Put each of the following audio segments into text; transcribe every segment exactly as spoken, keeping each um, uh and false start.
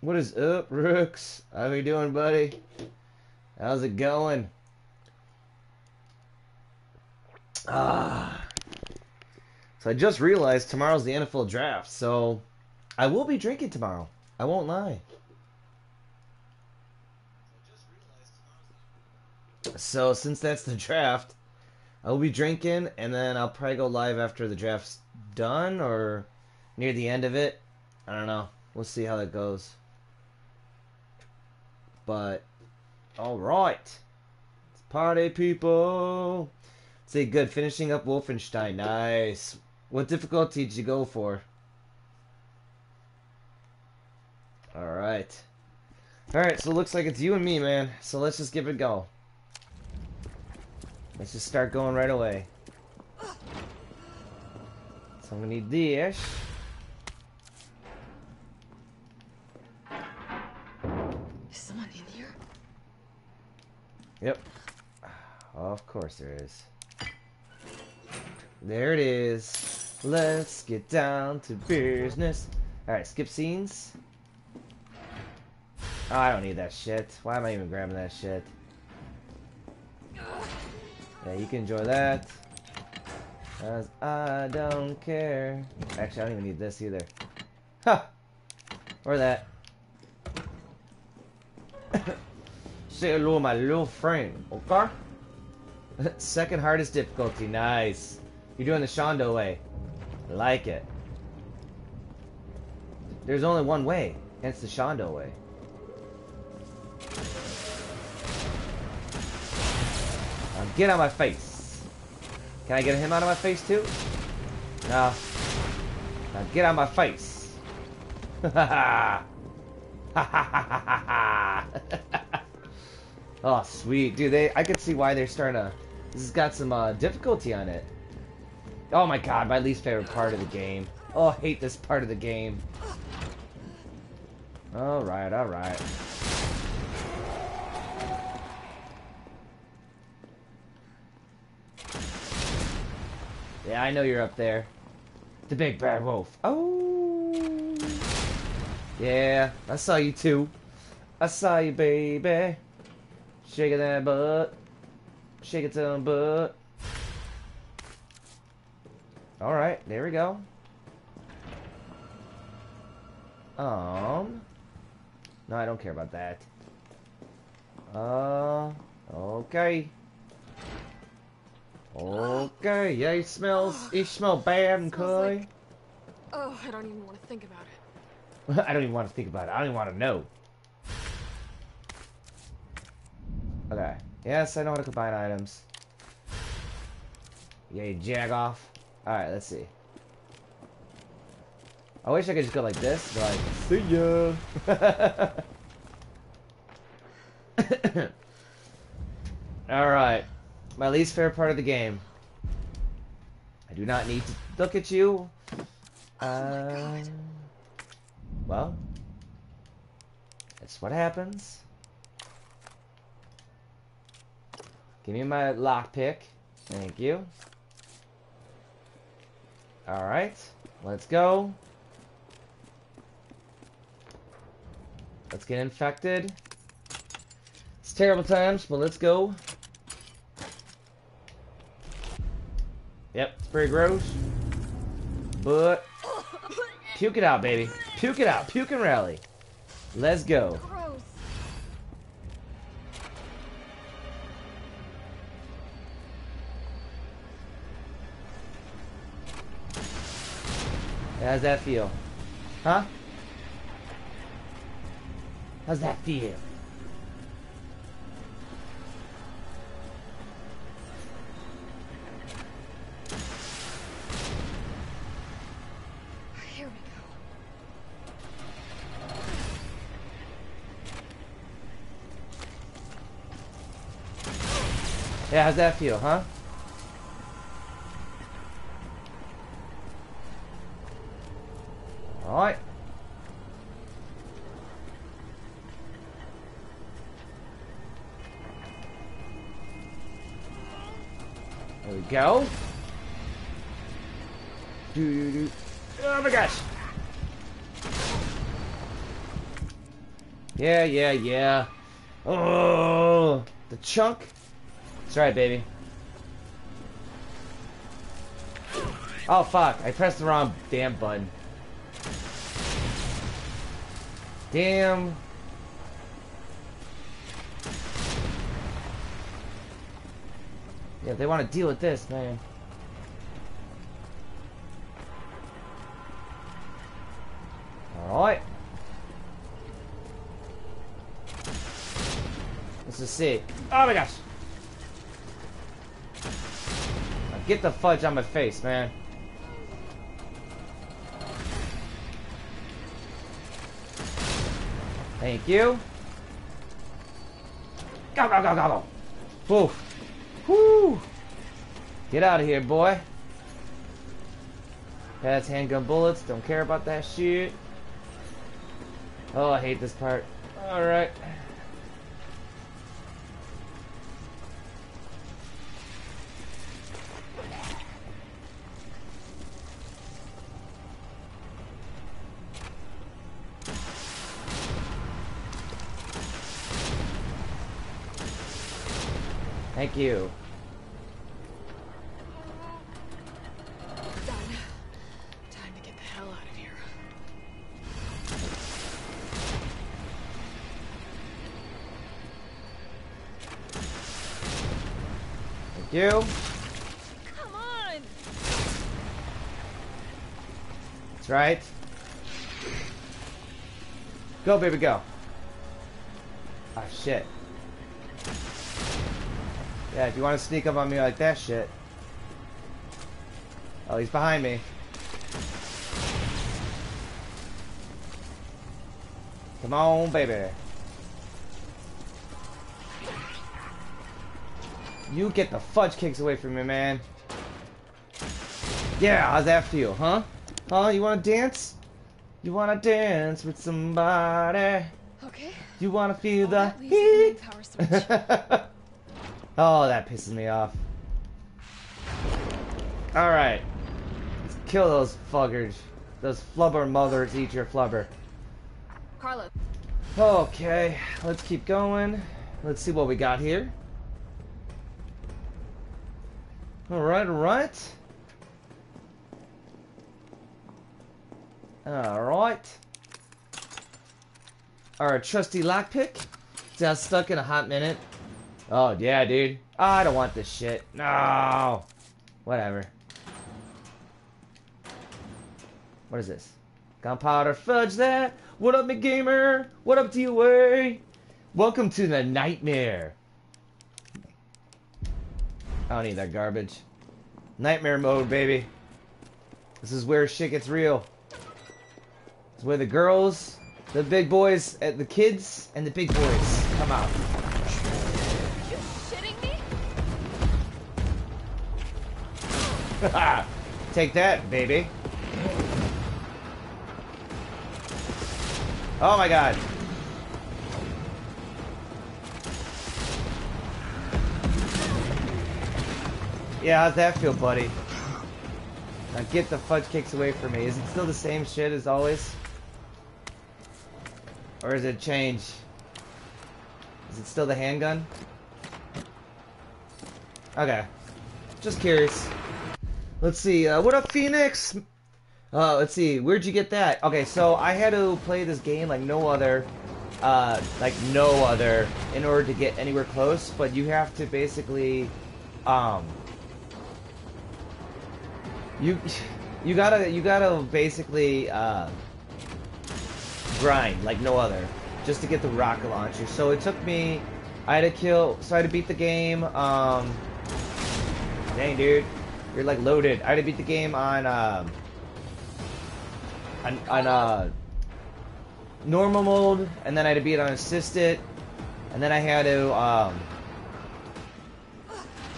What is up, Rooks? How you doing, buddy? How's it going? Ah. So I just realized tomorrow's the N F L draft, so I will be drinking tomorrow. I won't lie. So since that's the draft, I'll be drinking, and then I'll probably go live after the draft's done or near the end of it. I don't know. We'll see how that goes. But all right, it's party, people. Say good. Finishing up Wolfenstein. Nice. What difficulty did you go for? All right. All right. So it looks like it's you and me, man. So let's just give it a go. Let's just start going right away. So I'm gonna need this. Is someone in here? Yep. Of course there is. There it is. Let's get down to business. Alright, skip scenes. Oh, I don't need that shit. Why am I even grabbing that shit? Yeah, you can enjoy that. Cause I don't care. Actually, I don't even need this either. Ha! Huh. Or that. Say hello, my little friend. Okay? Second hardest difficulty. Nice. You're doing the Shondo way. I like it. There's only one way, and it's the Shondo way. Now get out of my face. Can I get him out of my face too? No. Now get out of my face. Ha ha ha ha ha. Oh sweet, dude. They, I could see why they're starting to. This has got some uh, difficulty on it. Oh my god, my least favorite part of the game. Oh, I hate this part of the game. All right, all right. Yeah, I know you're up there. The big bad wolf. Oh. Yeah, I saw you too. I saw you, baby. Shake it that butt. Shake it to the butt. Alright, there we go. Um. No, I don't care about that. Uh. Okay. Okay, yeah, he smells. He smell bad and coy. Like, oh, I don't even want to think about it. I don't even want to think about it. I don't even want to know. Okay. Yes, I know how to combine items. Yay, jag off. Alright, let's see. I wish I could just go like this, like, see ya! Alright. My least favorite part of the game. I do not need to look at you. Oh my God. Well, that's what happens. Give me my lockpick. Thank you. Alright. Let's go. Let's get infected. It's terrible times, but let's go. Yep, it's pretty gross. But puke it out, baby. Puke it out. Puke and rally. Let's go. How's that feel? Huh? How's that feel? Here we go. Yeah, how's that feel, huh? Alright. go. Doo-doo-doo. Oh my gosh. Yeah, yeah, yeah. Oh, the chunk. It's alright, baby. Oh, fuck. I pressed the wrong damn button. Damn. Yeah, they want to deal with this, man. Alright. Let's just see. Oh my gosh. Now get the fudge on my face, man. Thank you. Go, go, go, go, go. Oof. Whoo! Get out of here, boy. That's handgun bullets. Don't care about that shit. Oh, I hate this part. Alright. Thank you. Done. Time to get the hell out of here. Thank you. Come on. That's right. Go, baby, go. Ah, shit. Yeah, if you want to sneak up on me like that shit. Oh, he's behind me. Come on, baby. You get the fudge kicks away from me, man. Yeah, how's that feel, huh? Huh? You want to dance? You want to dance with somebody? Okay. You want to feel the heat? Power switch. Oh, that pisses me off. Alright. Let's kill those fuggers. Those flubber mothers eat your flubber. Carlos. Okay, let's keep going. Let's see what we got here. Alright, alright. Alright. Our trusty lockpick. It's out stuck in a hot minute. Oh, yeah, dude. Oh, I don't want this shit. No. Whatever. What is this? Gunpowder fudge that. What up, McGamer? What up, D O A? Welcome to the nightmare. I don't need that garbage. Nightmare mode, baby. This is where shit gets real. It's where the girls, the big boys, the kids, and the big boys come out. Take that, baby. Oh my god. Yeah, how's that feel, buddy? Now get the fudge kicks away from me. Is it still the same shit as always? Or is it change? Is it still the handgun? Okay. Just curious. Let's see, uh, what up, Phoenix? Uh, let's see, where'd you get that? Okay, so I had to play this game like no other, uh, like no other, in order to get anywhere close, but you have to basically, um, you, you gotta, you gotta basically, uh, grind like no other, just to get the rocket launcher. So it took me, I had to kill, so I had to beat the game, um, dang, dude. You're like loaded. I had to beat the game on um, on, on uh, normal mode, and then I had to beat it on assisted, and then I had to um,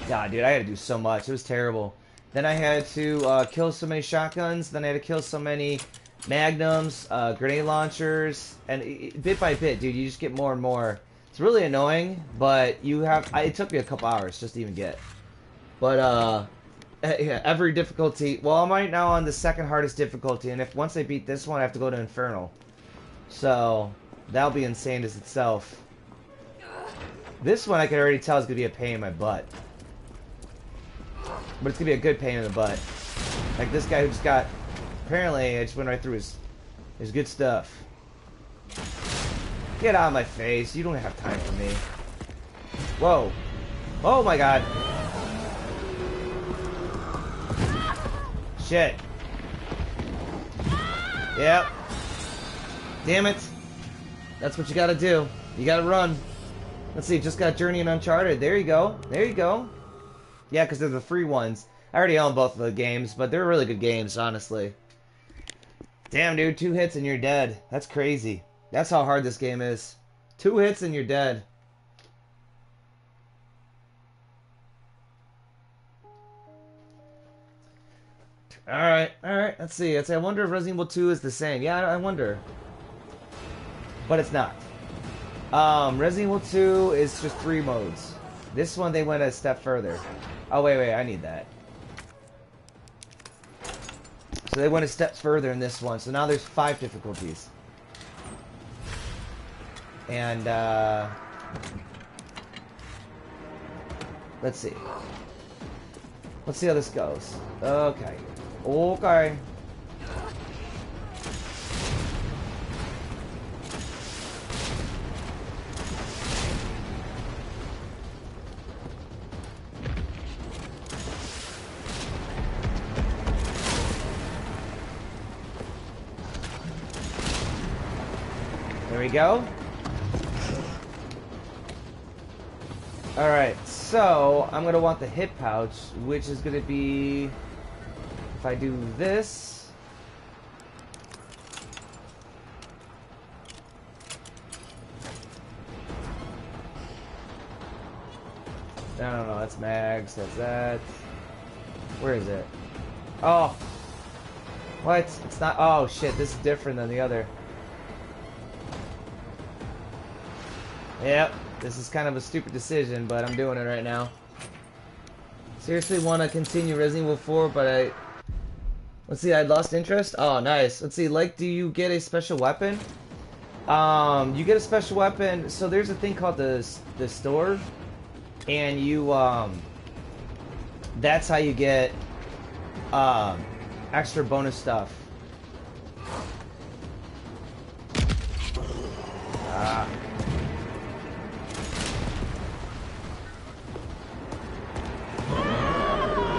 God, dude, I had to do so much. It was terrible. Then I had to uh, kill so many shotguns. Then I had to kill so many magnums, uh, grenade launchers, and it, bit by bit, dude, you just get more and more. It's really annoying, but you have. I, it took me a couple hours just to even get, but uh. yeah, every difficulty. Well, I'm right now on the second hardest difficulty, and if once I beat this one, I have to go to Infernal. So, that'll be insane as itself. This one I can already tell is going to be a pain in my butt. But it's going to be a good pain in the butt. Like this guy who just got... Apparently, I just went right through his, his good stuff. Get out of my face. You don't have time for me. Whoa. Oh my god. Shit. Yep. Damn it. That's what you gotta do. You gotta run. Let's see, just got Journey and Uncharted. There you go. There you go. Yeah, because they're the free ones. I already own both of the games, but they're really good games, honestly. Damn, dude. Two hits and you're dead. That's crazy. That's how hard this game is. Two hits and you're dead. Alright, alright. Let's see. Let's see. I wonder if Resident Evil two is the same. Yeah, I wonder. But it's not. Um, Resident Evil two is just three modes. This one, they went a step further. Oh, wait, wait. I need that. So they went a step further in this one. So now there's five difficulties. And, uh... let's see. Let's see how this goes. Okay. Okay. There we go. Alright, so I'm going to want the hip pouch, which is going to be... If I do this... No, no, no, that's Mags, that's that... Where is it? Oh! What? It's not... Oh, shit, this is different than the other. Yep. This is kind of a stupid decision, but I'm doing it right now. Seriously want to continue Resident Evil four, but I... Let's see, I lost interest? Oh, nice. Let's see, like, do you get a special weapon? Um, you get a special weapon, so there's a thing called the, the store, and you, um... That's how you get, um, extra bonus stuff. Ah...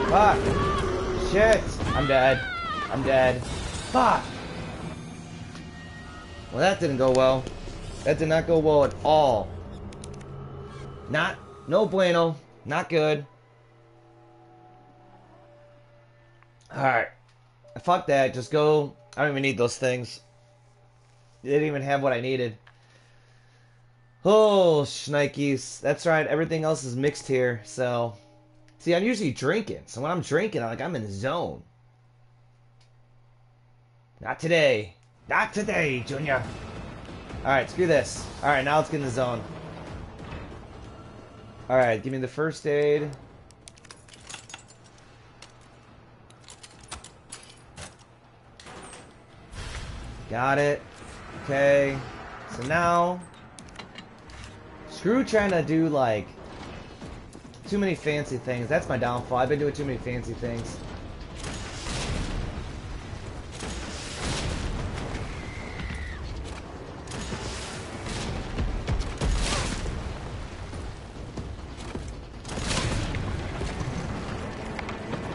Fuck. Shit. I'm dead. I'm dead. Fuck. Well, that didn't go well. That did not go well at all. Not. No bueno. Not good. Alright. Fuck that. Just go. I don't even need those things. They didn't even have what I needed. Oh, shnikes. That's right. Everything else is mixed here, so... See, I'm usually drinking, so when I'm drinking, I'm like, I'm in the zone. Not today. Not today, Junior. Alright, screw this. Alright, now let's get in the zone. Alright, give me the first aid. Got it. Okay. So now... Screw trying to do, like... Too many fancy things. That's my downfall. I've been doing too many fancy things.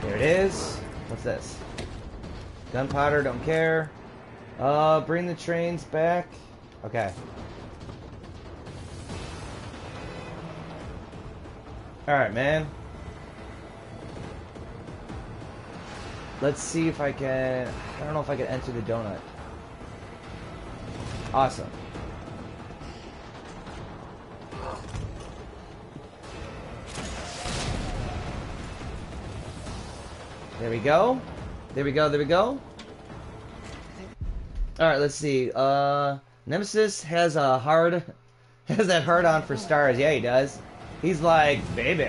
There it is. What's this? Gunpowder, don't care. Uh, bring the trains back. Okay. Alright, man. Let's see if I can... I don't know if I can enter the donut. Awesome. There we go. There we go, there we go. Alright, let's see. Uh, Nemesis has a hard... has that hard on for stars. Yeah, he does. He's like, baby.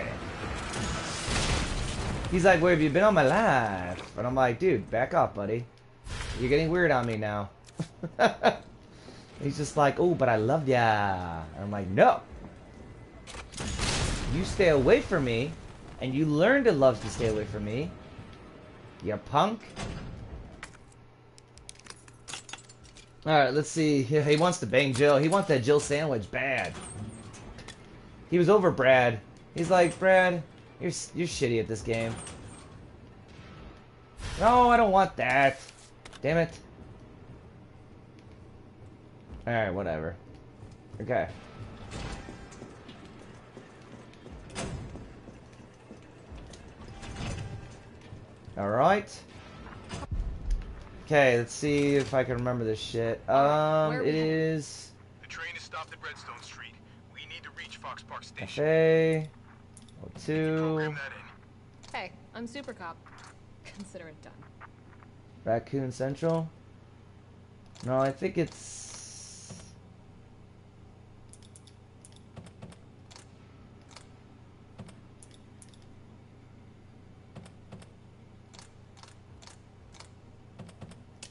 He's like, where have you been all my life? And I'm like, dude, back off, buddy. You're getting weird on me now. He's just like, oh, but I love ya. And I'm like, no. You stay away from me, and you learn to love to stay away from me. You punk. Alright, let's see. He wants to bang Jill. He wants that Jill sandwich bad. He was over Brad. He's like, Brad, you're, you're shitty at this game. No, I don't want that. Damn it. Alright, whatever. Okay. Alright. Okay, let's see if I can remember this shit. Um, it is... The train is stopped at Redstone Street. We need to reach Fox Park Station. Okay. oh two. Hey, I'm Super Cop. Consider it done. Raccoon Central? No, I think it's...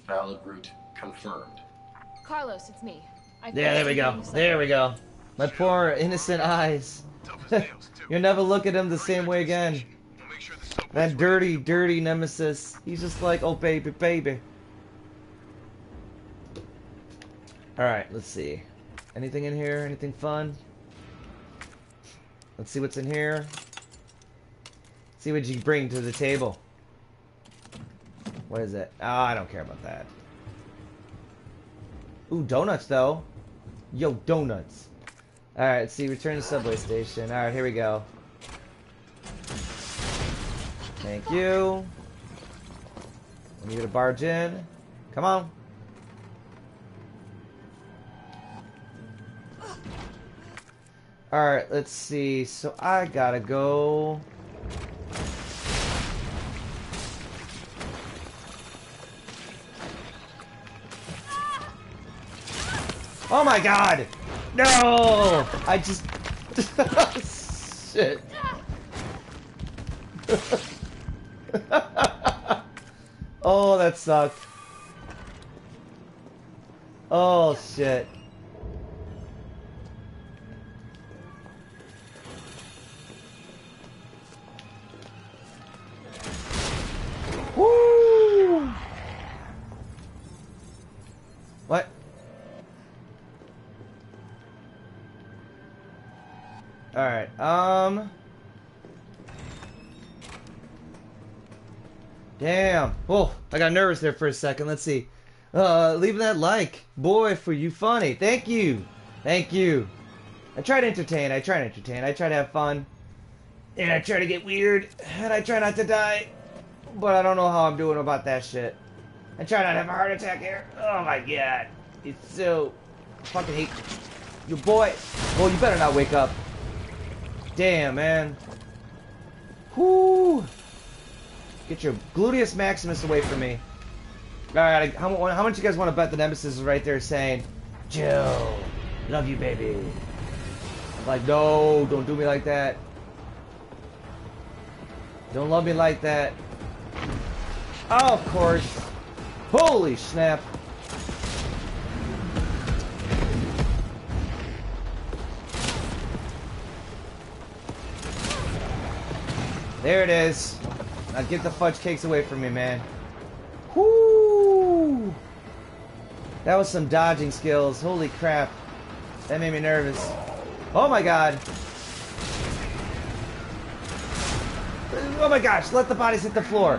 Valid route confirmed. Carlos, it's me. I yeah, there we go. There we go. My poor innocent eyes. You'll never look at him the same way again. That dirty, dirty Nemesis. He's just like, oh baby, baby. Alright, let's see. Anything in here? Anything fun? Let's see what's in here. See what you bring to the table. What is it? Oh, I don't care about that. Ooh, donuts though. Yo, donuts. Alright, let's see. Return to subway station. Alright, here we go. Thank you. I need to barge in. Come on. Alright, let's see. So I gotta go. Oh my god! No! I just... Shit. Oh, that sucked. Oh, shit. Woo! What? All right. Um. Damn. Oh, I got nervous there for a second. Let's see. Uh, leave that like, boy, for you funny. Thank you. Thank you. I try to entertain. I try to entertain. I try to have fun. And I try to get weird. And I try not to die. But I don't know how I'm doing about that shit. I try not to have a heart attack here. Oh my god. It's so... I fucking hate you, boy. Well, you better not wake up. Damn, man. Whoo! Get your gluteus maximus away from me. Alright, how, how much you guys want to bet the Nemesis is right there saying, Jill, love you, baby. I'm like, no, don't do me like that. Don't love me like that. Oh, of course. Holy snap. There it is. Now get the fudge cakes away from me, man. Whoo! That was some dodging skills. Holy crap. That made me nervous. Oh my god. Oh my gosh, let the bodies hit the floor.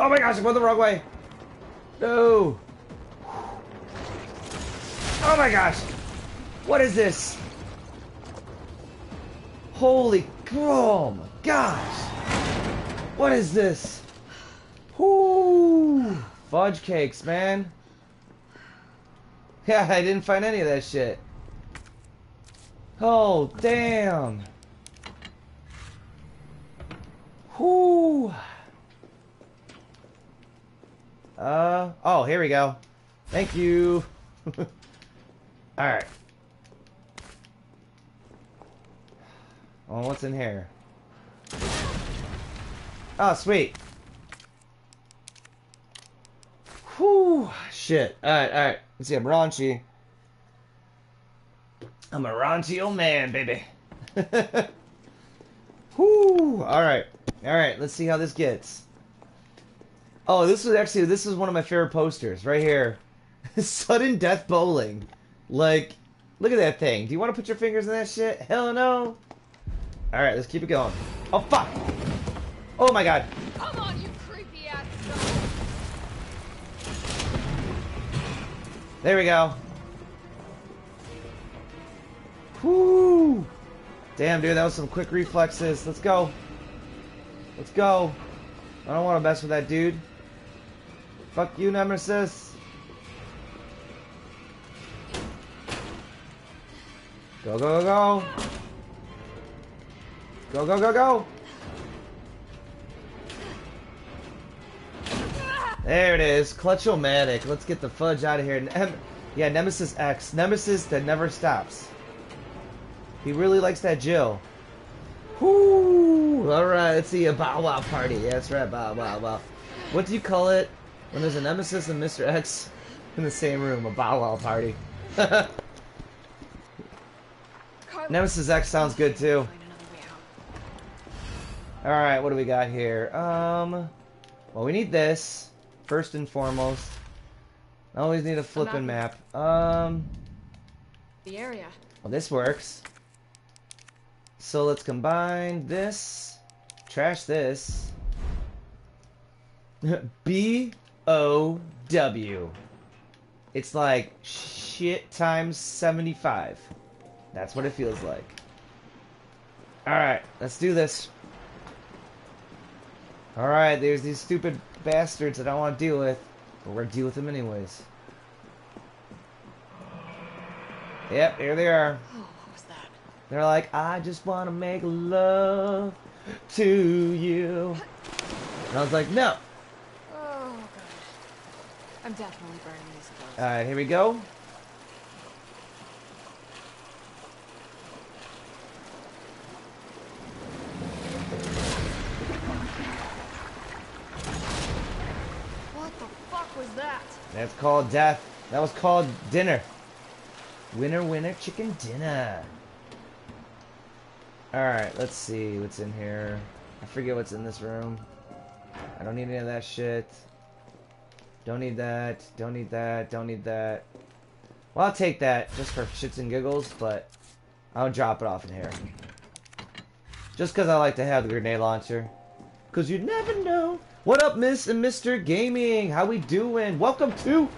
Oh my gosh, I'm going the wrong way. No. Oh my gosh. What is this? Holy oh my gosh! What is this? Whoo! Fudge cakes, man. Yeah, I didn't find any of that shit. Oh, damn. Whoo! Uh, oh, here we go. Thank you. Alright. Oh, what's in here? Oh, sweet. Whew. Shit. Alright, alright. See, I'm raunchy. I'm a raunchy old man, baby. Whew. Alright. Alright, let's see how this gets. Oh, this was actually, this is one of my favorite posters. Right here. Sudden death bowling. Like, look at that thing. Do you want to put your fingers in that shit? Hell no. Alright, let's keep it going. Oh, fuck. Oh, my God. Come on, you creepy ass son. There we go. Whoo! Damn, dude, that was some quick reflexes. Let's go. Let's go. I don't want to mess with that dude. Fuck you, Nemesis. Go, go, go, go. Go, go, go, go. There it is. Clutch-o-matic. Let's get the fudge out of here. Ne yeah, Nemesis X. Nemesis that never stops. He really likes that Jill. Whoo! Alright, let's see a bow wow party. Yeah, that's right, bow wow wow. What do you call it when there's a Nemesis and Mister X in the same room? A bow wow party. Nemesis X sounds good too. Alright, what do we got here? Um, well, we need this. First and foremost, I always need a flippin' map. Um, the area. Well, this works. So let's combine this, trash this. B O W. It's like shit times seventy-five. That's what it feels like. All right, let's do this. All right, there's these stupid bastards that I don't want to deal with, but we're gonna deal with them anyways. Yep, here they are. Oh, what was that? They're like, I just want to make love to you. And I was like, no. Oh gosh, I'm definitely burning these clothes. All right, here we go. That's called death. That was called dinner. Winner, winner, chicken dinner. Alright, let's see what's in here. I forget what's in this room. I don't need any of that shit. Don't need that. Don't need that. Don't need that. Well, I'll take that just for shits and giggles, but I'll drop it off in here. Just because I like to have the grenade launcher. Because you never know. What up, Miss and Mister Gaming? How we doing? Welcome to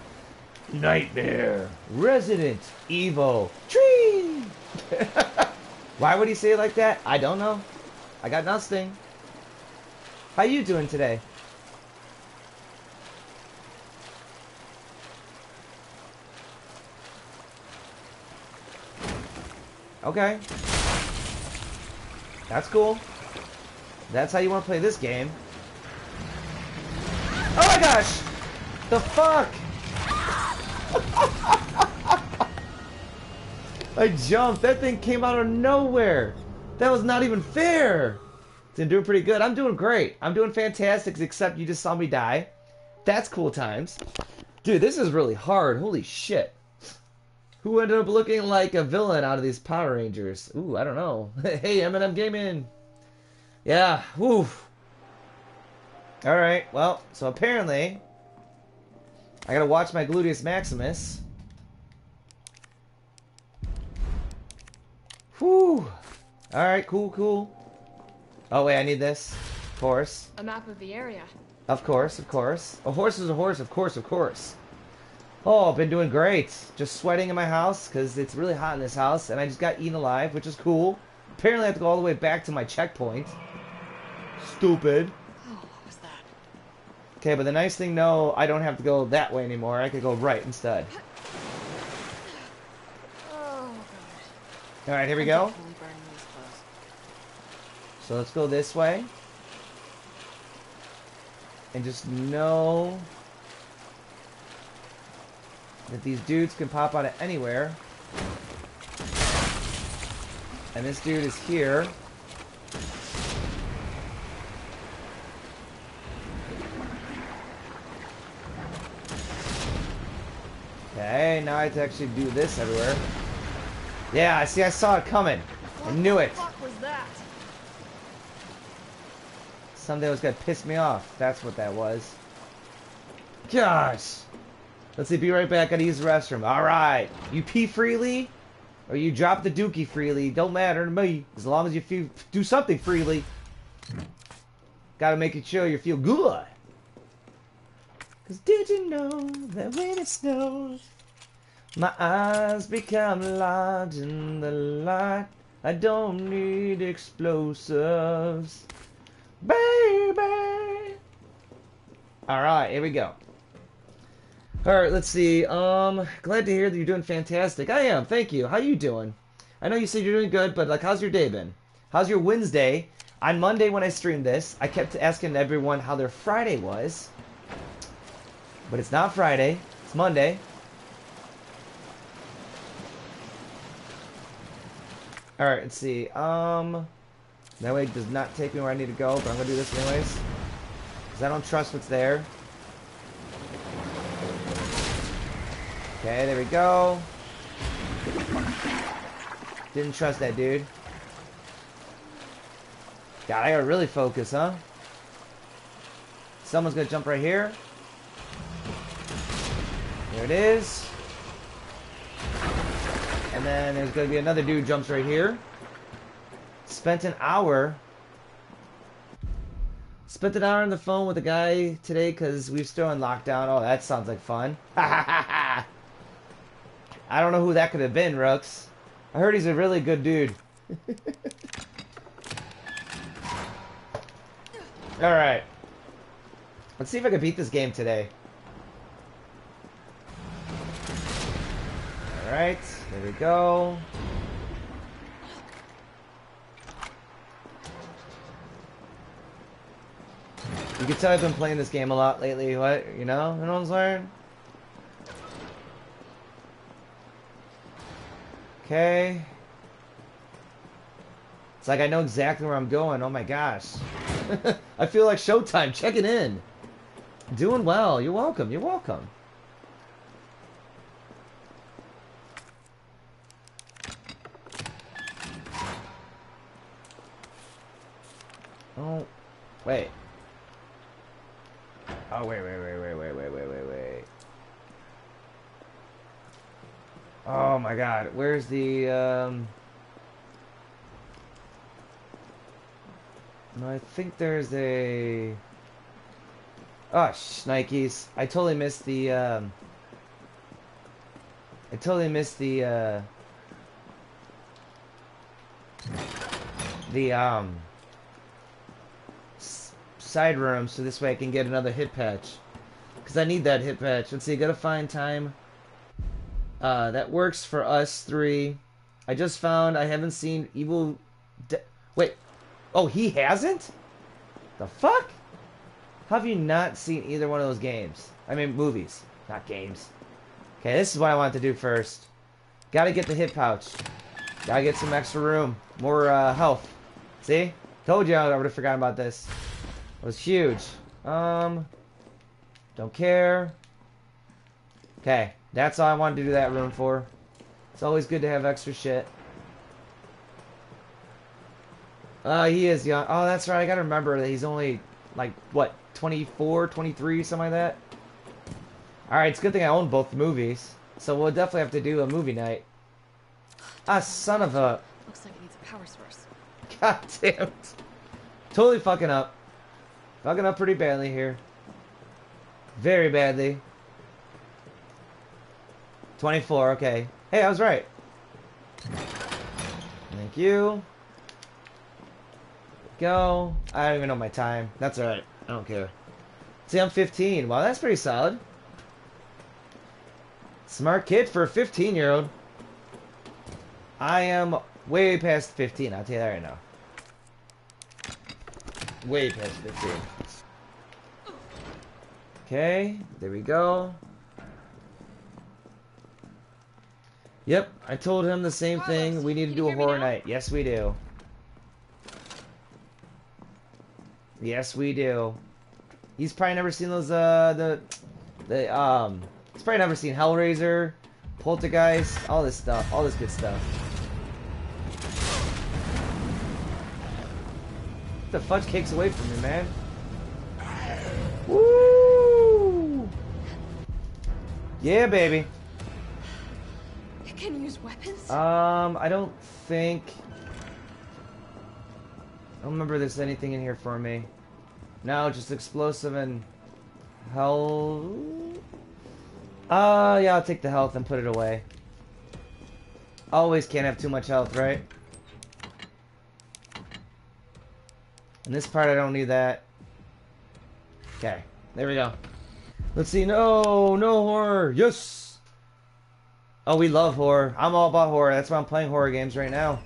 Nightmare Resident Evil Tree. Why would he say it like that? I don't know. I got nothing. How you doing today? Okay. That's cool. That's how you want to play this game. Oh my gosh! The fuck! I jumped. That thing came out of nowhere. That was not even fair. Didn't do pretty good. I'm doing great. I'm doing fantastic, except you just saw me die. That's cool times. Dude, this is really hard. Holy shit. Who ended up looking like a villain out of these Power Rangers? Ooh, I don't know. Hey, Eminem Gaming. Yeah. Woo. Alright, well, so apparently, I gotta watch my gluteus maximus. Whew. Alright, cool, cool. Oh, wait, I need this. Of course. A map of the area. Of course, of course. A horse is a horse, of course, of course. Oh, I've been doing great. Just sweating in my house, because it's really hot in this house, and I just got eaten alive, which is cool. Apparently, I have to go all the way back to my checkpoint. Stupid. Okay, but the nice thing, no, I don't have to go that way anymore. I could go right instead. Oh, all right, here we go. So let's go this way. And just know that these dudes can pop out of anywhere. And this dude is here. Okay, now I have to actually do this everywhere. Yeah, I see, I saw it coming. I knew it. What the fuck was that? Someday it was gonna piss me off. That's what that was. Gosh. Let's see, be right back. Gotta use the restroom. Alright. You pee freely, or you drop the dookie freely. Don't matter to me. As long as you feel, do something freely. Gotta make it show you feel good. Cause did you know that when it snows, my eyes become large in the light. I don't need explosives. Baby! Alright, here we go. Alright, let's see. Um, glad to hear that you're doing fantastic. I am, thank you. How you doing? I know you said you're doing good, but like, how's your day been? How's your Wednesday? On Monday when I streamed this, I kept asking everyone how their Friday was. But it's not Friday, it's Monday. Alright, let's see. Um, that way it does not take me where I need to go, but I'm gonna do this anyways. Because I don't trust what's there. Okay, there we go. Didn't trust that dude. God, I gotta really focus, huh? Someone's gonna jump right here. There it is. And then there's going to be another dude jumps right here. Spent an hour. Spent an hour on the phone with a guy today because we're still in lockdown. Oh, that sounds like fun. I don't know who that could have been, Rooks. I heard he's a really good dude. Alright. Let's see if I can beat this game today. Alright, there we go. You can tell I've been playing this game a lot lately, what, you know? You know what I'm saying? Okay. It's like I know exactly where I'm going, oh my gosh. I feel like Showtime, check it in. Doing well, you're welcome, you're welcome. Oh, wait. Oh, wait, wait, wait, wait, wait, wait, wait, wait, wait. Oh my god, where's the, um... No, I think there's a... Oh, shnikes. I totally missed the, um... I totally missed the, uh... The, um... side room, so this way I can get another hit patch, because I need that hit patch. Let's see, gotta find time uh, that works for us three. I just found I haven't seen Evil De wait oh he hasn't? The fuck? How have you not seen either one of those games? I mean movies, not games. Okay, this is what I want to do first. Gotta get the hit pouch, gotta get some extra room, more uh, health. See? Told you I would have forgotten about this. It was huge. Um, don't care. Okay, that's all I wanted to do that room for. It's always good to have extra shit. Uh, he is young. Oh, that's right. I gotta remember that he's only, like, what, twenty-four, twenty-three, something like that. Alright, it's a good thing I own both movies. So we'll definitely have to do a movie night. Ah, son of a... Looks like it needs a power source. God damn it. Totally fucking up. Fucking up pretty badly here. Very badly. twenty-four, okay. Hey, I was right. Thank you. Go. I don't even know my time. That's alright. I don't care. See, I'm fifteen. Wow, that's pretty solid. Smart kid for a fifteen-year-old. I am way past fifteen. I'll tell you that right now. Way past fifteen. Okay, there we go. Yep, I told him the same Carlos, thing. We need to do a horror night. Yes, we do. Yes, we do. He's probably never seen those, uh, the, the, um, It's probably never seen Hellraiser, Poltergeist, all this stuff, all this good stuff. Get the fudge cakes away from me, man. Woo! Yeah, baby. It can use weapons? Um, I don't think. I don't remember there's anything in here for me. No, just explosive and hell. Uh, yeah, I'll take the health and put it away. Always can't have too much health, right? In this part, I don't need that. Okay, there we go. Let's see. No, no horror. Yes. Oh, we love horror. I'm all about horror. That's why I'm playing horror games right now.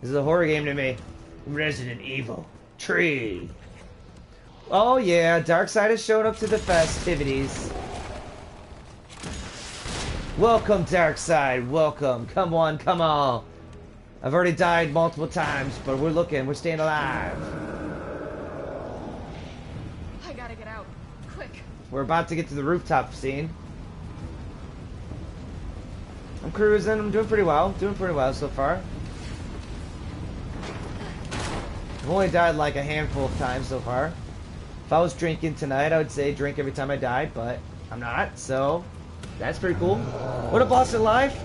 This is a horror game to me. Resident Evil three. Oh yeah, Darkseid has showed up to the festivities. Welcome, Darkseid. Welcome. Come on, come on. I've already died multiple times, but we're looking. We're staying alive. I gotta get out, quick. We're about to get to the rooftop scene. I'm cruising. I'm doing pretty well. Doing pretty well so far. I've only died like a handful of times so far. If I was drinking tonight, I would say drink every time I die, but I'm not, so that's pretty cool. What a boss in life!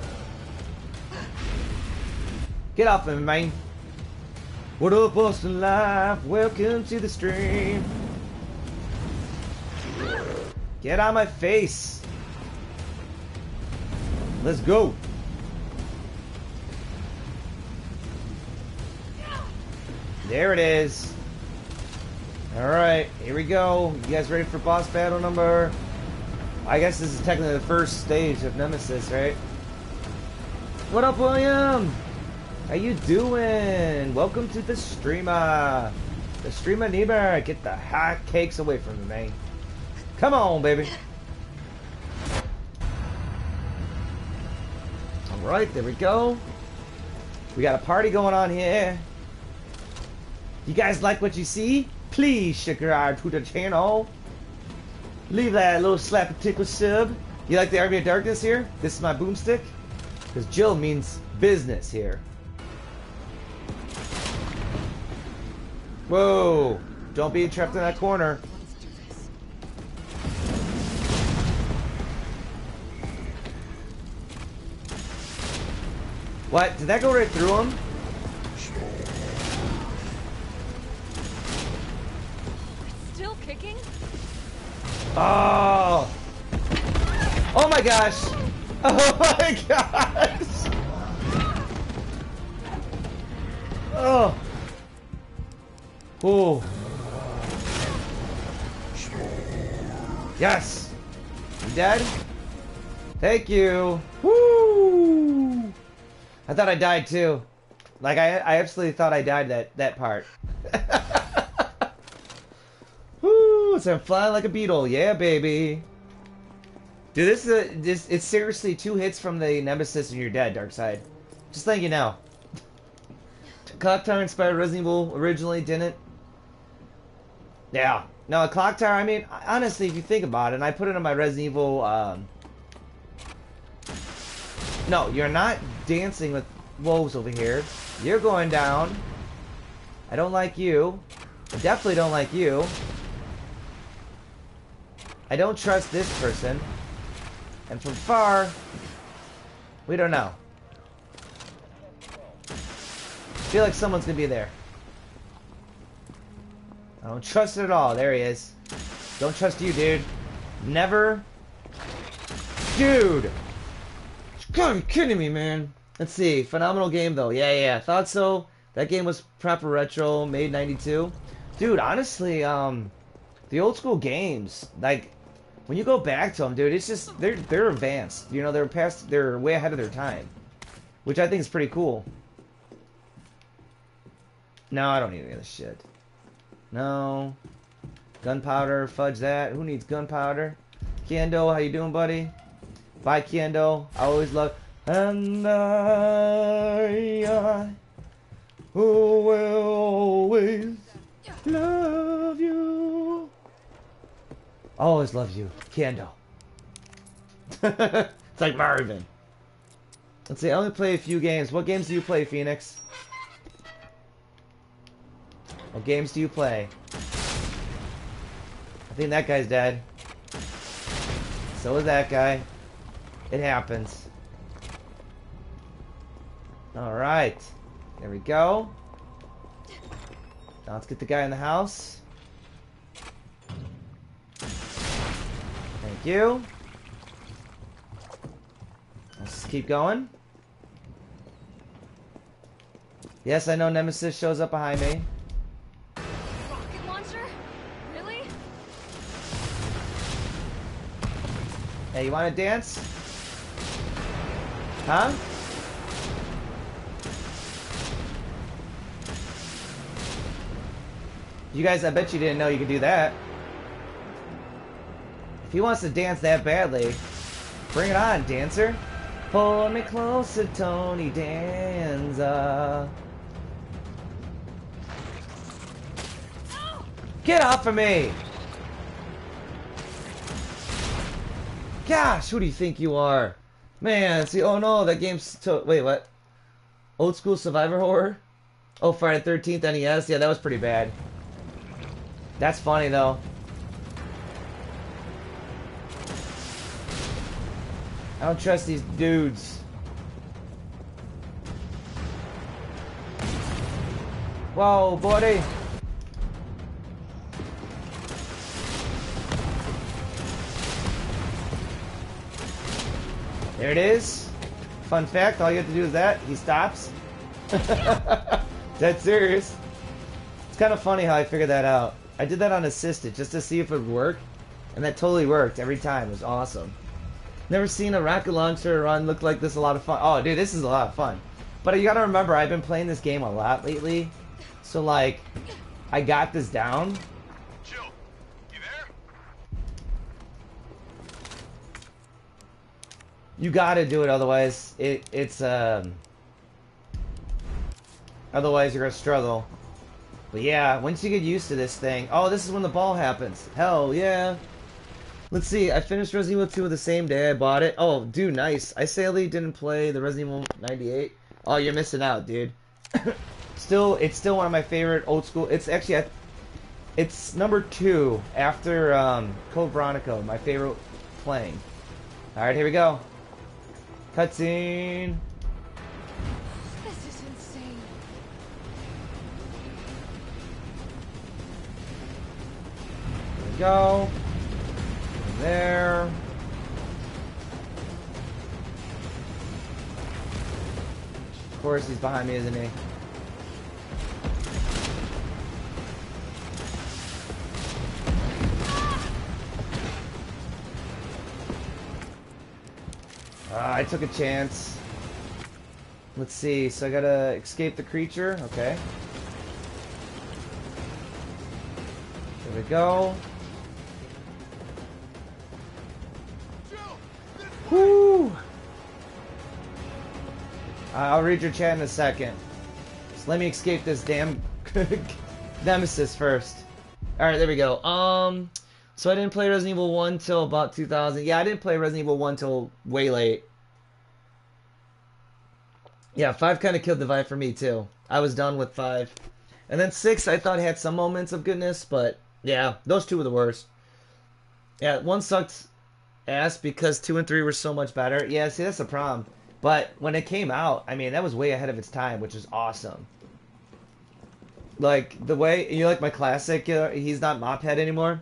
Get off of me, man. What up, Boston Life? Welcome to the stream. Get out of my face. Let's go. There it is. Alright, here we go. You guys ready for boss battle number? I guess this is technically the first stage of Nemesis, right? What up, William? How you doing? Welcome to the streamer. The streamer neighbor. Get the hot cakes away from me, man. Come on, baby. Alright, there we go. We got a party going on here. You guys like what you see? Please subscribe to the channel. Leave that little slap and tickle sub. You like the Army of Darkness here? This is my boomstick. Because Jill means business here. Whoa. Don't be trapped in that corner. What? Did that go right through him? Oh! Oh my gosh! Oh my gosh! Oh! Oh! Yes! You dead? Thank you! Woo! I thought I died too. Like I, I absolutely thought I died that that part. I'm flying like a beetle, yeah, baby. Dude, this is a, this. It's seriously two hits from the Nemesis and you're dead, Darkseid. Just letting you know. Clock Tower inspired Resident Evil originally, didn't? Yeah. No, a Clock Tower. I mean, honestly, if you think about it, and I put it in my Resident Evil. Um... No, you're not dancing with wolves over here. You're going down. I don't like you. I definitely don't like you. I don't trust this person, and from far, we don't know. I feel like someone's gonna be there. I don't trust it at all. There he is. Don't trust you, dude. Never. Dude! God, you're kidding me, man. Let's see. Phenomenal game, though. Yeah, yeah, I thought so. That game was proper retro, made ninety-two. Dude, honestly, um, the old school games, like, when you go back to them, dude, it's just they're they're advanced. You know, they're past, they're way ahead of their time, which I think is pretty cool. No, I don't need any of this shit. No, gunpowder, fudge that. Who needs gunpowder? Kendo, how you doing, buddy? Bye, Kendo. I always love. And I, I who will always love you. Always love you, Kendo. It's like Marvin. Let's see, I only play a few games. What games do you play, Phoenix? What games do you play? I think that guy's dead. So is that guy. It happens. Alright. There we go. Now let's get the guy in the house. Thank you. Let's just keep going. Yes, I know Nemesis shows up behind me. Rocket launcher? Really? Hey, you wanna dance? Huh? You guys, I bet you didn't know you could do that. If he wants to dance that badly, bring it on, dancer. Pull me closer, Tony Danza. Get off of me! Gosh, who do you think you are? Man, see, oh no, that game's... Wait, what? Old school survivor horror? Oh, Friday the thirteenth, N E S? Yeah, that was pretty bad. That's funny, though. I don't trust these dudes. Whoa, buddy! There it is. Fun fact, all you have to do is that. He stops. That's serious. It's kind of funny how I figured that out. I did that on assisted just to see if it would work, and that totally worked every time. It was awesome. Never seen a rocket launcher run look like this. A lot of fun. Oh, dude, this is a lot of fun. But you gotta remember, I've been playing this game a lot lately, so like, I got this down. Jill, you there? You gotta do it, otherwise it it's um. Otherwise, you're gonna struggle. But yeah, once you get used to this thing... Oh, this is when the ball happens. Hell yeah. Let's see, I finished Resident Evil two the same day I bought it. Oh, dude, nice. I sadly didn't play the Resident Evil ninety-eight. Oh, you're missing out, dude. Still, it's still one of my favorite old school... It's actually... It's number two after um, Code Veronica, my favorite playing. Alright, here we go. Cutscene. Go there. Of course, he's behind me, isn't he? Ah, I took a chance. Let's see. So I gotta escape the creature. Okay. There we go. Woo! Uh, I'll read your chat in a second. Just let me escape this damn Nemesis first. Alright, there we go. Um, so I didn't play Resident Evil one till about two thousand. Yeah, I didn't play Resident Evil one till way late. Yeah, five kind of killed the vibe for me too. I was done with five. And then six I thought had some moments of goodness, but yeah, those two were the worst. Yeah, one sucked ass because two and three were so much better. Yeah, see, that's the problem. But when it came out, I mean, that was way ahead of its time, which is awesome. Like the way, you know, like my classic, you know, he's not Mophead anymore.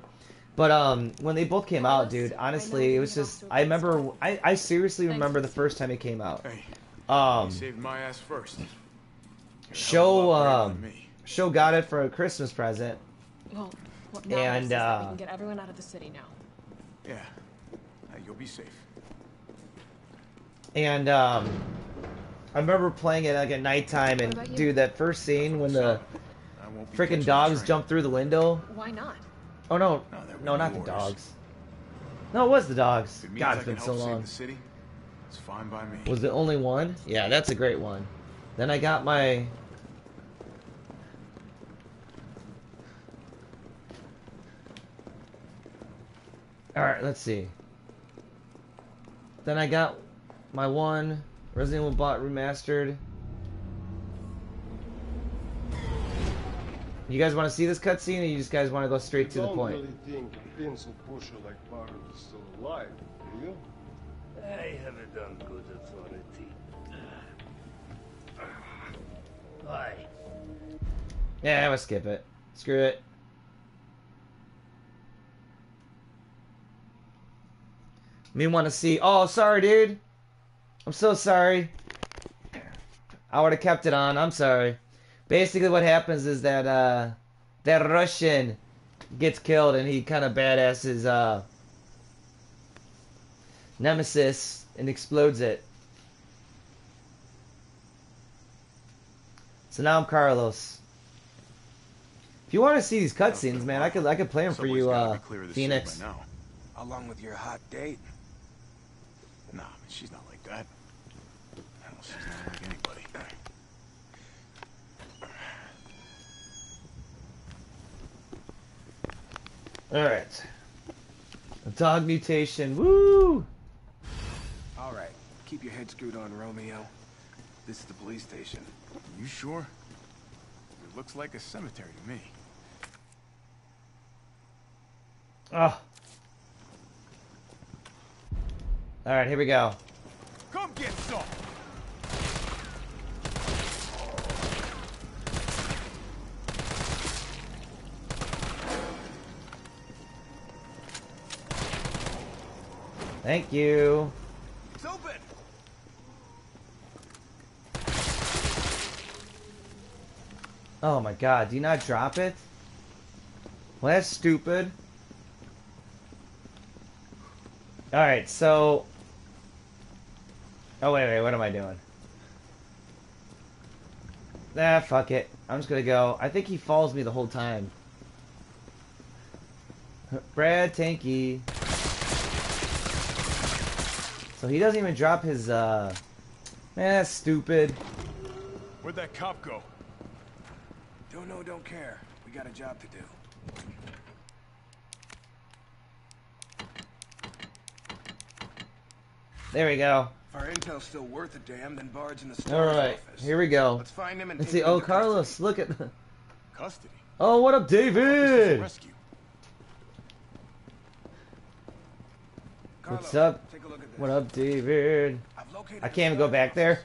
But um when they both came out, dude, honestly, it was just, I remember, I, I seriously remember the first time it came out. Um show um show got it for a Christmas present. Well, and uh we can get everyone out of the city now. Yeah. You'll be safe. And um, I remember playing it like at nighttime, and dude, that first scene when the freaking dogs jump through the window. Why not? Oh no, no, no not the dogs. No, it was the dogs. God, it's been so long. It's fine by me. Was the only one? Yeah, that's a great one. Then I got my. All right, let's see. Then I got my one Resident Evil bot remastered. You guys want to see this cutscene, or you just guys want to go straight you to the point? I don't really think a pencil pusher like Barry is still alive, do you? I have it on good authority. Why? Yeah, I'm gonna skip it. Screw it. Me want to see. Oh, sorry, dude. I'm so sorry. I would have kept it on. I'm sorry. Basically, what happens is that uh, that Russian gets killed, and he kind of badasses uh, Nemesis and explodes it. So now I'm Carlos. If you want to see these cutscenes, man, I could I could play them for you, uh, Phoenix. Along with your hot date. Nah, she's not like that. Hell, she's not like anybody. Alright. A dog mutation. Woo! Alright. Keep your head screwed on, Romeo. This is the police station. You sure? It looks like a cemetery to me. Ah. Oh. All right, here we go. Come get some. Thank you. It's open. Oh my God! Do you not drop it? Well, that's stupid. All right, so. Oh, wait, wait, what am I doing? Nah, fuck it. I'm just gonna go. I think he follows me the whole time. Brad Tanky. So he doesn't even drop his, uh... man, that's stupid. Where'd that cop go? Don't know, don't care. We got a job to do. There we go. If our intel's still worth a damn, then Bard's in the store. All right, office. Here we go. Let's find him and Let's take see. Him oh, Carlos, custody. Look at the custody. Oh, what up, David? Rescue. What's up? Take a look at this. What up, David? I've located I can't even go back there.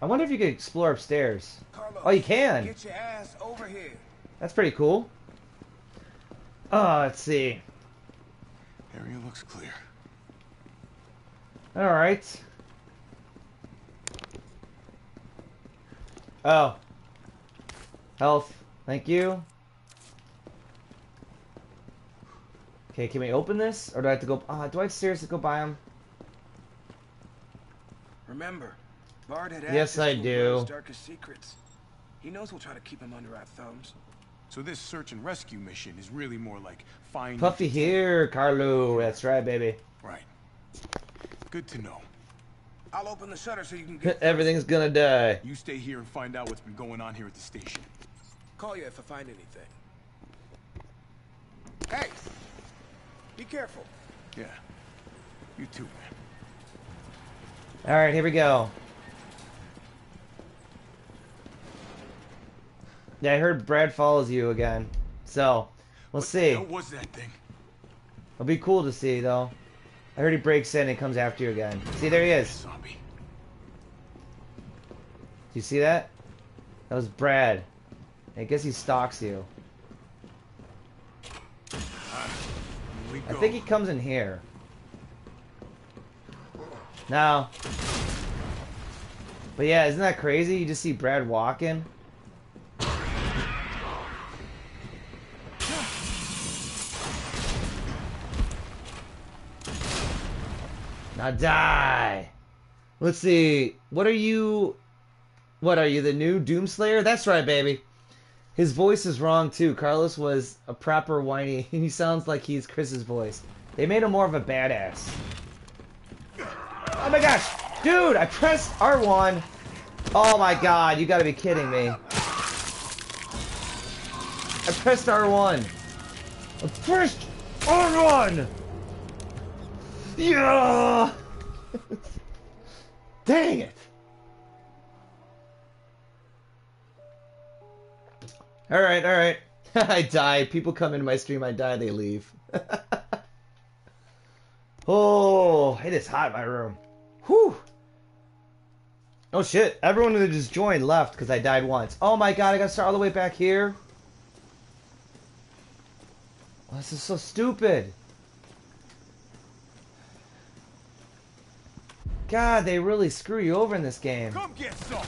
I wonder if you could explore upstairs. Carlos, oh, you can. Get your ass over here. That's pretty cool. Oh, let's see. Area looks clear. All right. Oh. Health. Thank you. Okay, can we open this? Or do I have to go... Uh, do I seriously go buy them? Remember, Bard had yes, I do. His darkest secrets. He knows we'll try to keep him under our thumbs. So this search and rescue mission is really more like find... Puffy here, Carlo. That's right, baby. Right. Good to know. I'll open the shutter so you can get... Everything's gonna die. You stay here and find out what's been going on here at the station. Call you if I find anything. Hey! Be careful. Yeah. You too, man. Alright, here we go. Yeah, I heard Brad follows you again, so we'll what see. What was that thing? It'll be cool to see, though. I heard he breaks in and comes after you again. See, there he is. Zombie. Do you see that? That was Brad. I guess he stalks you. Uh, I think he comes in here. No. But yeah, isn't that crazy? You just see Brad walking. Now die. Let's see. What are you? What are you? The new Doomslayer? That's right, baby. His voice is wrong too. Carlos was a proper whiny. He sounds like he's Chris's voice. They made him more of a badass. Oh my gosh, dude! I pressed R one. Oh my God! You gotta be kidding me. I pressed R one. I pressed Or run! Yeah! Dang it! Alright, alright. I die. People come into my stream, I die, they leave. Oh, it is hot in my room. Whew! Oh shit, everyone who just joined left because I died once. Oh my god, I gotta start all the way back here? Oh, this is so stupid. God, they really screw you over in this game. Come get some.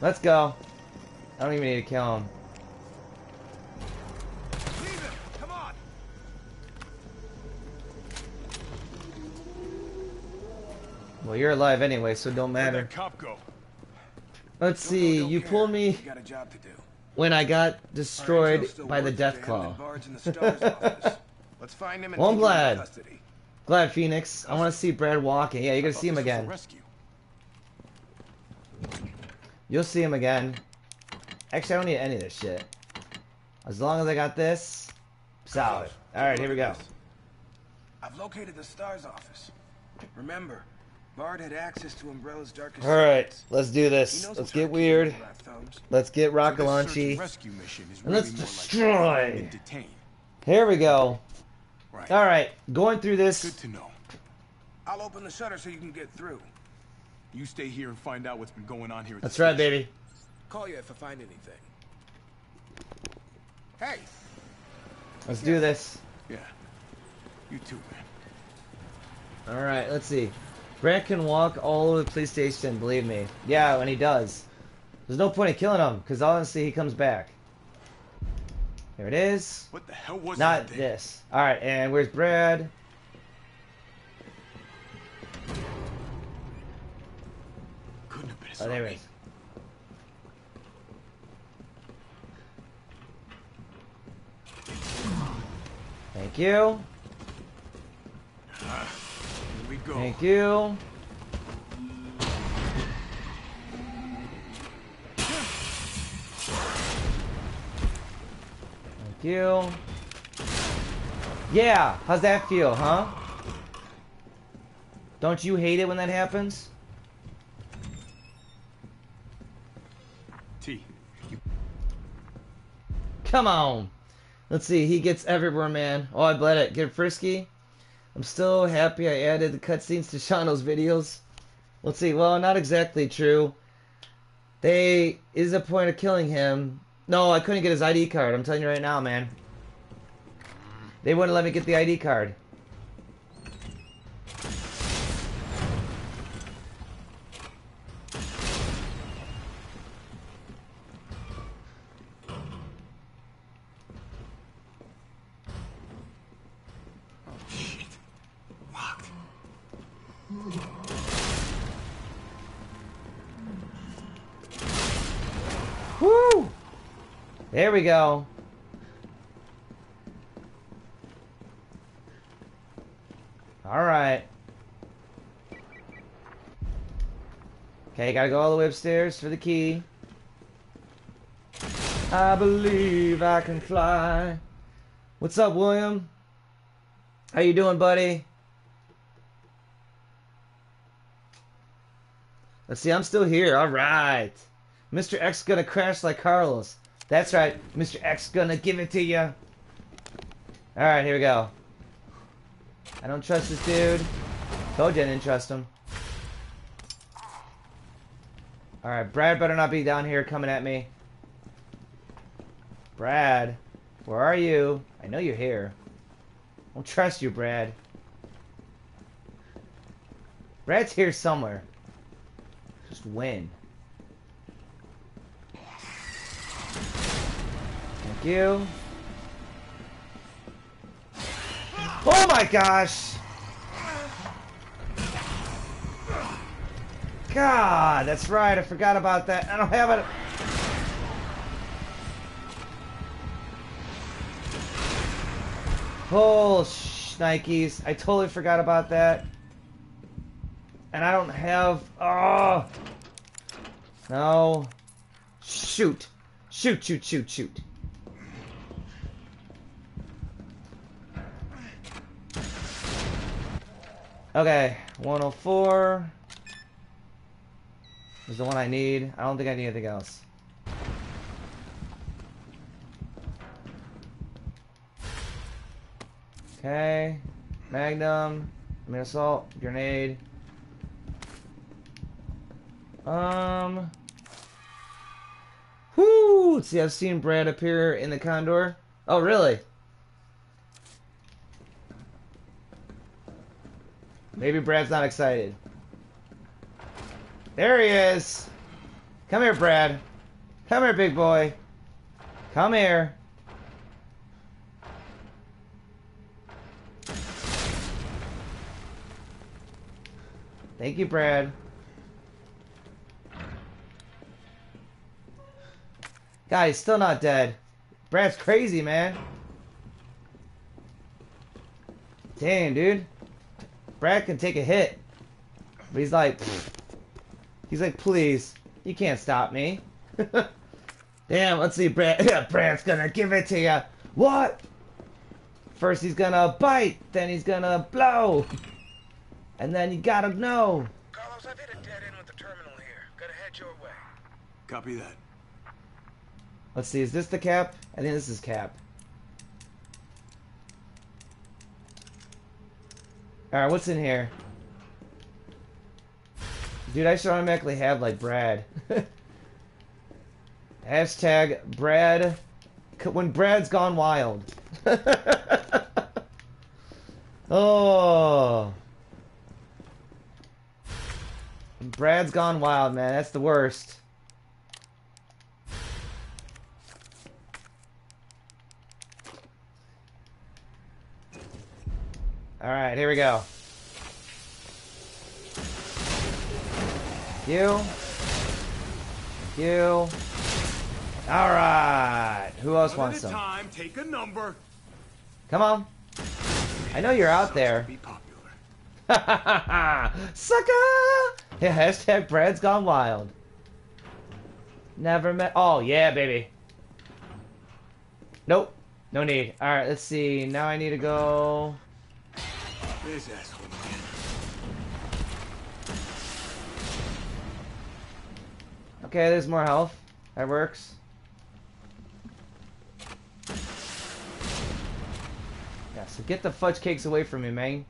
Let's go. I don't even need to kill him. Leave him. Come on. Well, you're alive anyway, so it don't matter. Where'd that cop go? Let's don't see. Know, you care. Pulled me. You got a job to do. When I got destroyed by the Death Claw. Well, I'm glad. Glad, Phoenix. I want to see Brad walking. Yeah, you're going to see him again. You'll see him again. Actually, I don't need any of this shit. As long as I got this, solid. Alright, here we go. I've located the Star's office. Remember, Bard had access to Umbrella's darkest. All right, let's do this. Let's get weird. Let's get rocket launchy. And let's destroy. Here we go. All right, going through this. Good to know. I'll open the shutter so you can get through. You stay here and find out what's been going on here. That's right, baby. Call you if I find anything. Hey. Let's do this. Yeah. You too, man. All right, let's see. Brad can walk all over the police station, believe me. Yeah, and he does. There's no point in killing him, because honestly, he comes back. There it is. What the hell was that? Not this. Alright, and where's Brad? Couldn't have been a oh, there he is. Thank you. Uh. Go. Thank you. Thank you. Yeah, how's that feel, huh? Don't you hate it when that happens? T. Come on. Let's see, he gets everywhere, man. Oh, I bled it. Get frisky. I'm still happy I added the cutscenes to Shondo's videos. Let's see. Well, not exactly true. They is a point of killing him. No, I couldn't get his I D card. I'm telling you right now, man. They wouldn't let me get the I D card. There we go. All right. Okay, gotta go all the way upstairs for the key. I believe I can fly. What's up, William? How you doing, buddy? Let's see, I'm still here. All right. Mister X gonna crash like Carlos. That's right, Mister X gonna give it to you. Alright, here we go. I don't trust this dude. Told you I didn't trust him. Alright, Brad better not be down here coming at me. Brad, where are you? I know you're here. I don't trust you, Brad. Brad's here somewhere. Just win. You. Oh my gosh! God, that's right. I forgot about that. I don't have it. Oh, shnikes. I totally forgot about that. And I don't have. Oh. No. Shoot. Shoot, shoot, shoot, shoot. Okay, one oh four is the one I need. I don't think I need anything else. Okay, Magnum, I mean assault, grenade. Um, whoo! See, I've seen Brad appear in the Condor. Oh, really? Maybe Brad's not excited. There he is! Come here, Brad. Come here, big boy. Come here. Thank you, Brad. Guy, he's still not dead. Brad's crazy, man. Dang, dude. Brad can take a hit. But he's like... Pfft. He's like, please. You can't stop me. Damn, let's see. Brad. Brad's gonna give it to you. What? First he's gonna bite. Then he's gonna blow. And then you gotta know. Carlos, I've hit a dead end with the terminal here. Gotta head your way. Copy that. Let's see, is this the cap? I think this is cap. Alright, what's in here? Dude, I should automatically have, like, Brad. Hashtag Brad. When Brad's gone wild. Oh. Brad's gone wild, man. That's the worst. Alright, here we go. You. You. Alright. Who else One wants some? Time, take a number. Come on. I know you're out there. Sucker! Yeah, hashtag Brad's gone wild. Never met. Oh, yeah, baby. Nope. No need. Alright, let's see. Now I need to go. This asshole again. Okay, there's more health. That works. Yeah, so get the fudge cakes away from me, man.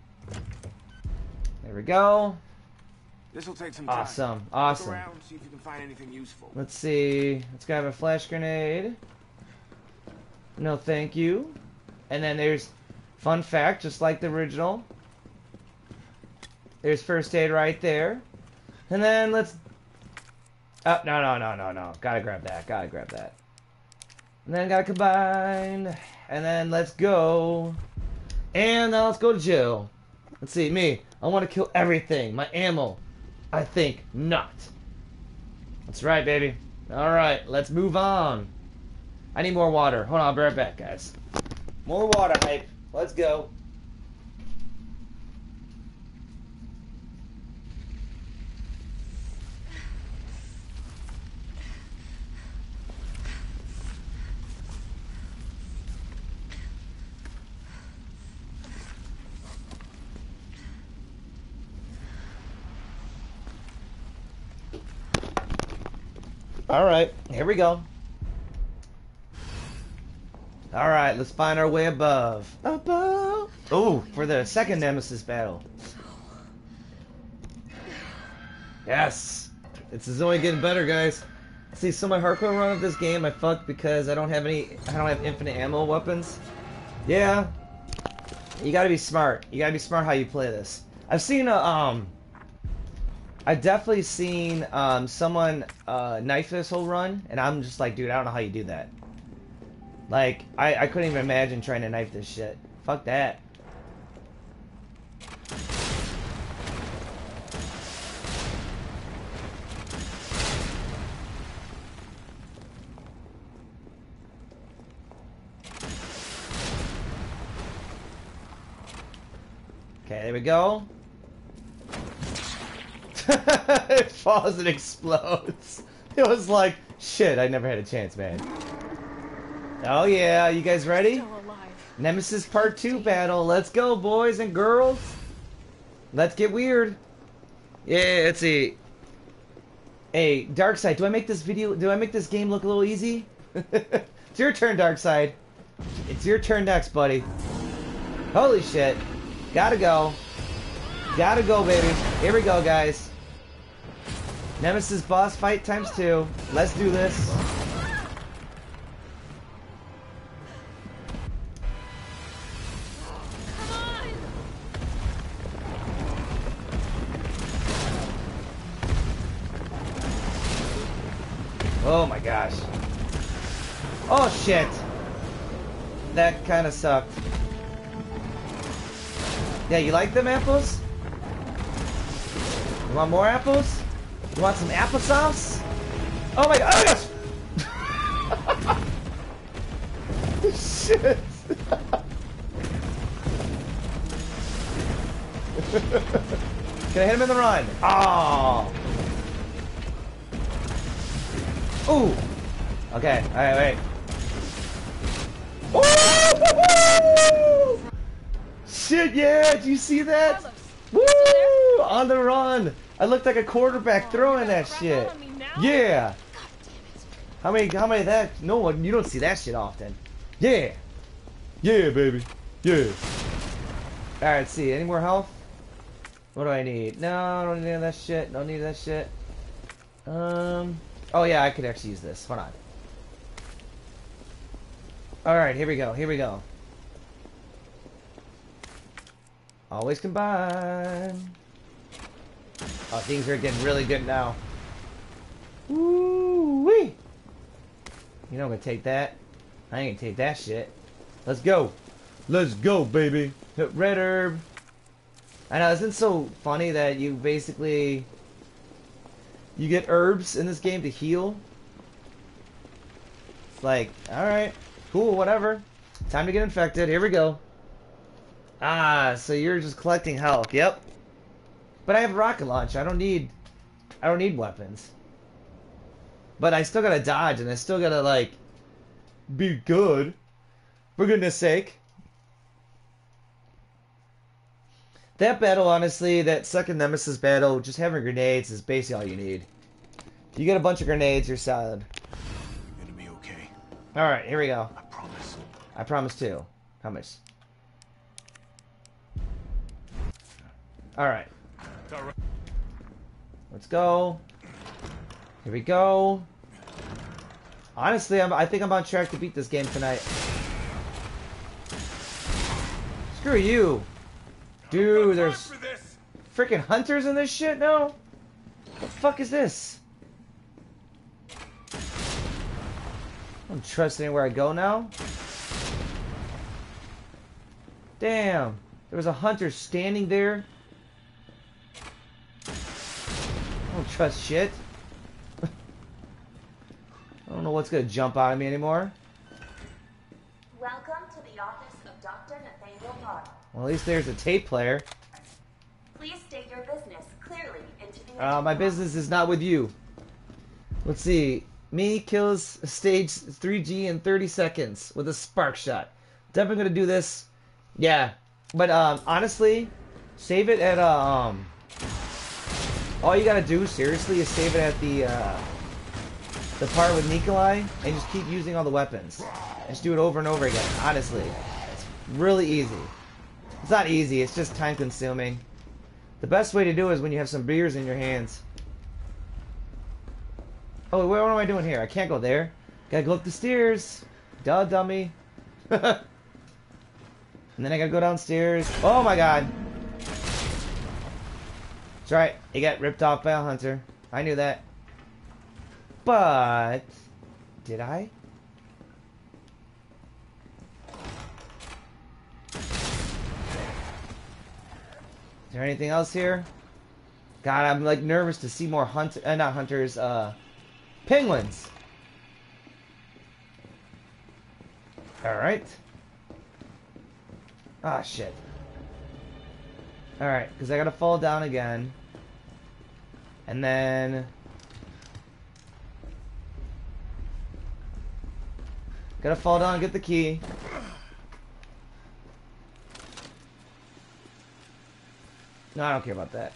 There we go. This will take some time. Awesome, awesome. Look around, see if you can find anything useful. Let's see. Let's grab a flash grenade. No, thank you. And then there's, fun fact, just like the original. There's first aid right there. And then let's. Oh no no no no no! Gotta grab that. Gotta grab that. And then gotta combine. And then let's go. And now let's go to Jill. Let's see, me. I want to kill everything. My ammo. I think not. That's right, baby. Alright, let's move on. I need more water. Hold on, I'll be right back, guys. More water hype. Let's go. All right, here we go. All right, let's find our way above. Above. Oh, for the second Nemesis battle. Yes, this is only getting better, guys. See, so my hardcore run of this game, I fucked because I don't have any. I don't have infinite ammo weapons. Yeah, you gotta be smart. You gotta be smart how you play this. I've seen a um. I've definitely seen um, someone uh, knife this whole run, and I'm just like, dude, I don't know how you do that. Like, I, I couldn't even imagine trying to knife this shit. Fuck that. Okay, there we go. It falls and explodes. It was like, shit, I never had a chance, man. Oh yeah, you guys ready? Nemesis Part two battle. Let's go, boys and girls. Let's get weird. Yeah, let's see. Hey, Darkseid, do I make this video, do I make this game look a little easy? It's your turn, Darkseid. It's your turn next, buddy. Holy shit. Gotta go. Gotta go, baby. Here we go, guys. Nemesis boss fight times two. Let's do this. Oh my gosh. Oh shit. That kind of sucked. Yeah, you like them apples? You want more apples? You want some applesauce? Oh my, oh my gosh! Shit. Can I hit him in the run? Oh. Ooh! Okay, alright, wait. Woo! Shit, yeah! Did you see that? Woo! On the run! I looked like a quarterback throwing that shit. Yeah! How many, how many of that? No one, you don't see that shit often. Yeah! Yeah, baby. Yeah! Alright, see, any more health? What do I need? No, I don't need that shit. Don't need that shit. Um. Oh yeah, I could actually use this. Hold on. Alright, here we go, here we go. Always combine. Oh, things are getting really good now. Woo-wee! You know I'm gonna take that. I ain't gonna take that shit. Let's go. Let's go, baby. Hit red herb. I know, isn't it so funny that you basically... You get herbs in this game to heal. It's like, alright, cool, whatever. Time to get infected. Here we go. Ah, so you're just collecting health. Yep. But I have a rocket launch. I don't need I don't need weapons. But I still gotta dodge and I still gotta like be good. For goodness sake. That battle, honestly, that second Nemesis battle, just having grenades is basically all you need. You get a bunch of grenades, you're solid. It'll be okay. Alright, here we go. I promise. I promise too. Promise. Alright. Let's go. Here we go. Honestly, I'm, I think I'm on track to beat this game tonight. Screw you. Dude, there's freaking hunters in this shit now? What the fuck is this? I don't trust anywhere I go now. Damn, there was a hunter standing there. I don't trust shit. I don't know what's gonna jump out of me anymore. Welcome to the office of Doctor Nathaniel Potter. Well, at least there's a tape player. Please state your business clearly into the uh, my business is not with you. Let's see. Me kills stage three G in thirty seconds with a spark shot. Definitely gonna do this. Yeah, but um, honestly, save it at um. All you gotta do seriously is save it at the uh, the part with Nikolai and just keep using all the weapons. Just do it over and over again. Honestly, it's really easy. It's not easy, it's just time consuming. The best way to do it is when you have some beers in your hands. Oh, what am I doing here? I can't go there. Gotta go up the stairs. Duh, dummy. And then I gotta go downstairs. Oh my god. That's right, he got ripped off by a hunter. I knew that. But... Did I? Is there anything else here? God, I'm like nervous to see more hunt uh, not hunters, uh penguins. Alright. Ah shit. Alright, because I gotta fall down again. And then Gotta fall down and get the key. No, I don't care about that.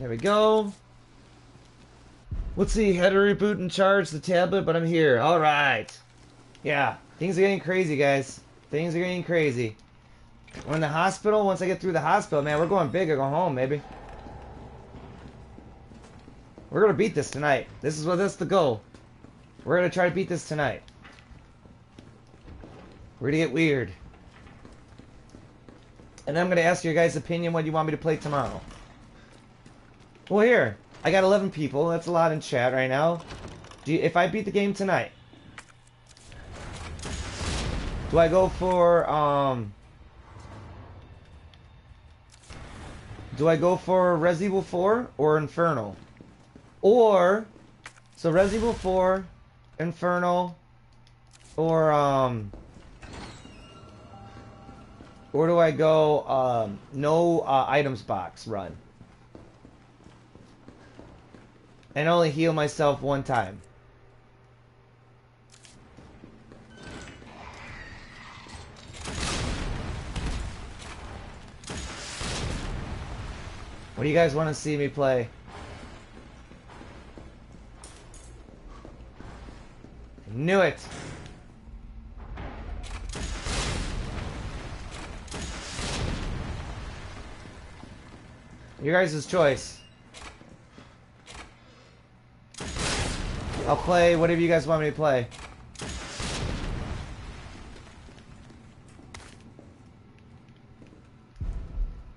There we go. Let's see, how to reboot and charge the tablet, but I'm here. Alright. Yeah, things are getting crazy, guys. Things are getting crazy. We're in the hospital. Once I get through the hospital, man, we're going big or go home, baby. We're going to beat this tonight. This is what that's the goal. We're going to try to beat this tonight. We're going to get weird. And then I'm going to ask your guys' opinion what you want me to play tomorrow. Well, here. I got eleven people. That's a lot in chat right now. Do you, if I beat the game tonight, do I go for... um? Do I go for Resident Evil four or Infernal? Or, so Resident Evil four, Infernal, or, um, or do I go, um, no uh, items box run? And only heal myself one time. What do you guys want to see me play? Knew it. Your guys' choice. I'll play whatever you guys want me to play.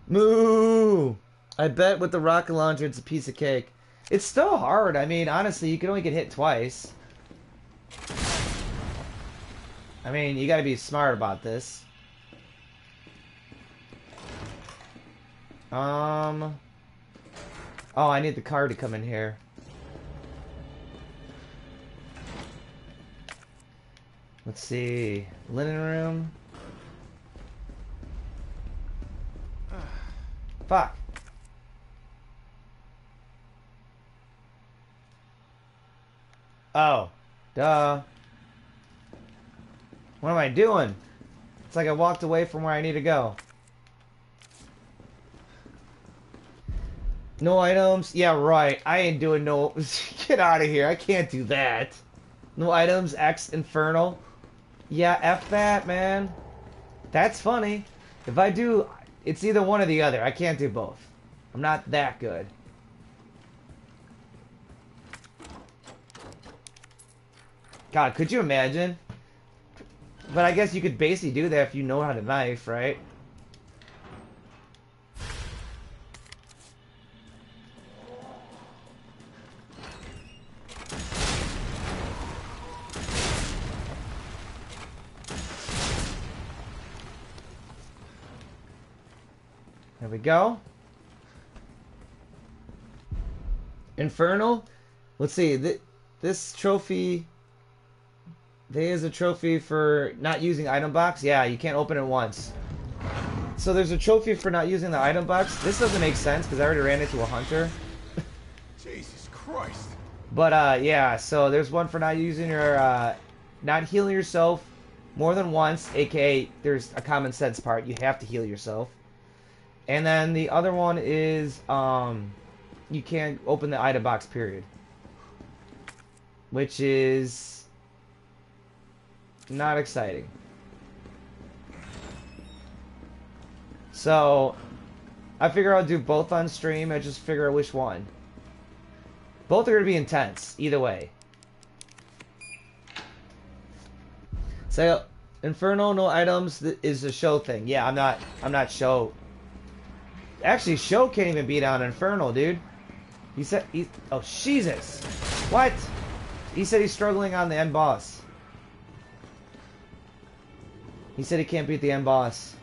Moo! I bet with the rocket launcher it's a piece of cake. It's still hard. I mean, honestly, you can only get hit twice. I mean, you gotta be smart about this. Um. Oh, I need the car to come in here. Let's see. Linen room. Fuck. Oh. Duh. What am I doing? It's like I walked away from where I need to go. No items? Yeah, right. I ain't doing no... Get out of here. I can't do that. No items, X, Infernal. Yeah, F that, man. That's funny. If I do... It's either one or the other. I can't do both. I'm not that good. God, could you imagine? But I guess you could basically do that if you know how to knife, right? There we go. Infernal? Let's see. Th- this trophy... There's a trophy for not using item box. Yeah, you can't open it once. So there's a trophy for not using the item box. This doesn't make sense because I already ran into a hunter. Jesus Christ. But uh, yeah, so there's one for not using your, uh, not healing yourself more than once. A K A there's a common sense part. You have to heal yourself. And then the other one is um, you can't open the item box. Period. Which is. Not exciting. So, I figure I'll do both on stream. I just figure out which one. Both are going to be intense, either way. So, Inferno, no items is a show thing. Yeah, I'm not, I'm not show. Actually, show can't even beat out Inferno, dude. He said, he, oh, Jesus. What? He said he's struggling on the end boss. He said he can't beat the end boss.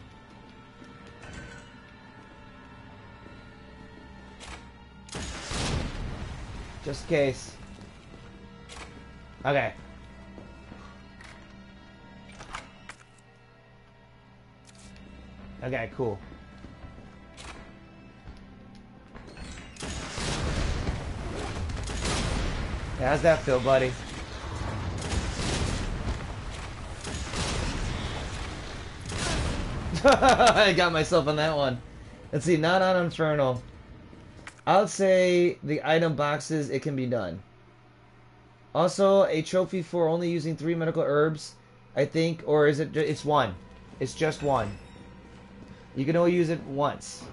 Just in case. Okay. Okay, cool. Yeah, how's that feel, buddy? I got myself on that one. Let's see, not on Infernal. I would say the item boxes, it can be done. Also, a trophy for only using three medical herbs, I think, or is it, it's one. It's just one. You can only use it once.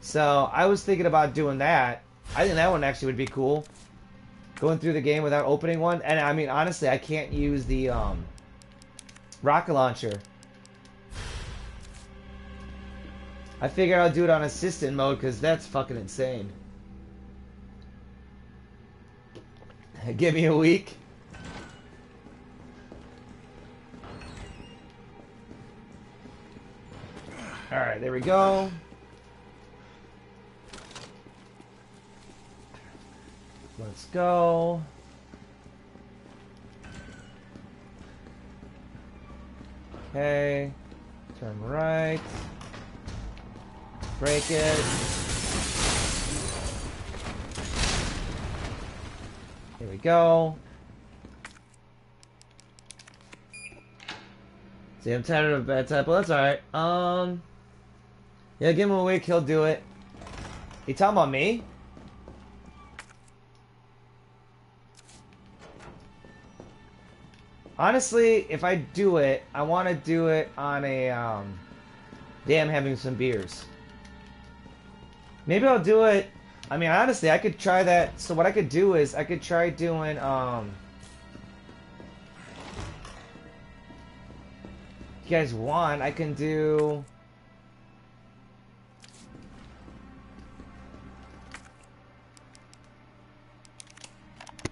So, I was thinking about doing that. I think that one actually would be cool. Going through the game without opening one. And, I mean, honestly, I can't use the um, rocket launcher. I figure I'll do it on assistant mode because that's fucking insane. Give me a week. Alright, there we go. Let's go. Okay. Turn right. Break it. Here we go. See, I'm tired of bad type. Well, that's alright. Um, yeah, give him a week. He'll do it. You talking about me? Honestly, if I do it, I want to do it on a, um... damn, having some beers. Maybe I'll do it... I mean, honestly, I could try that... So what I could do is, I could try doing, um... if you guys want, I can do...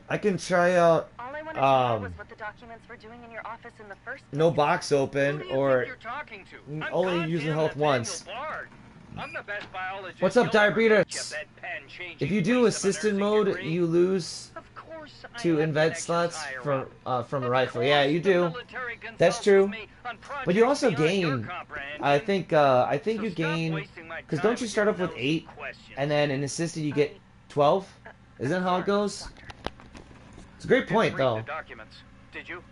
I can try out... Um, no box open, or only using health once. What's up, Diabetes? If you do assistant mode, you lose two invent slots from uh, from a rifle. Yeah, you do. That's true. But you also gain. I think. Uh, I think you gain because don't you start off with eight, and then in assistant you get twelve? Isn't that how it goes? It's a great point, though. Did you?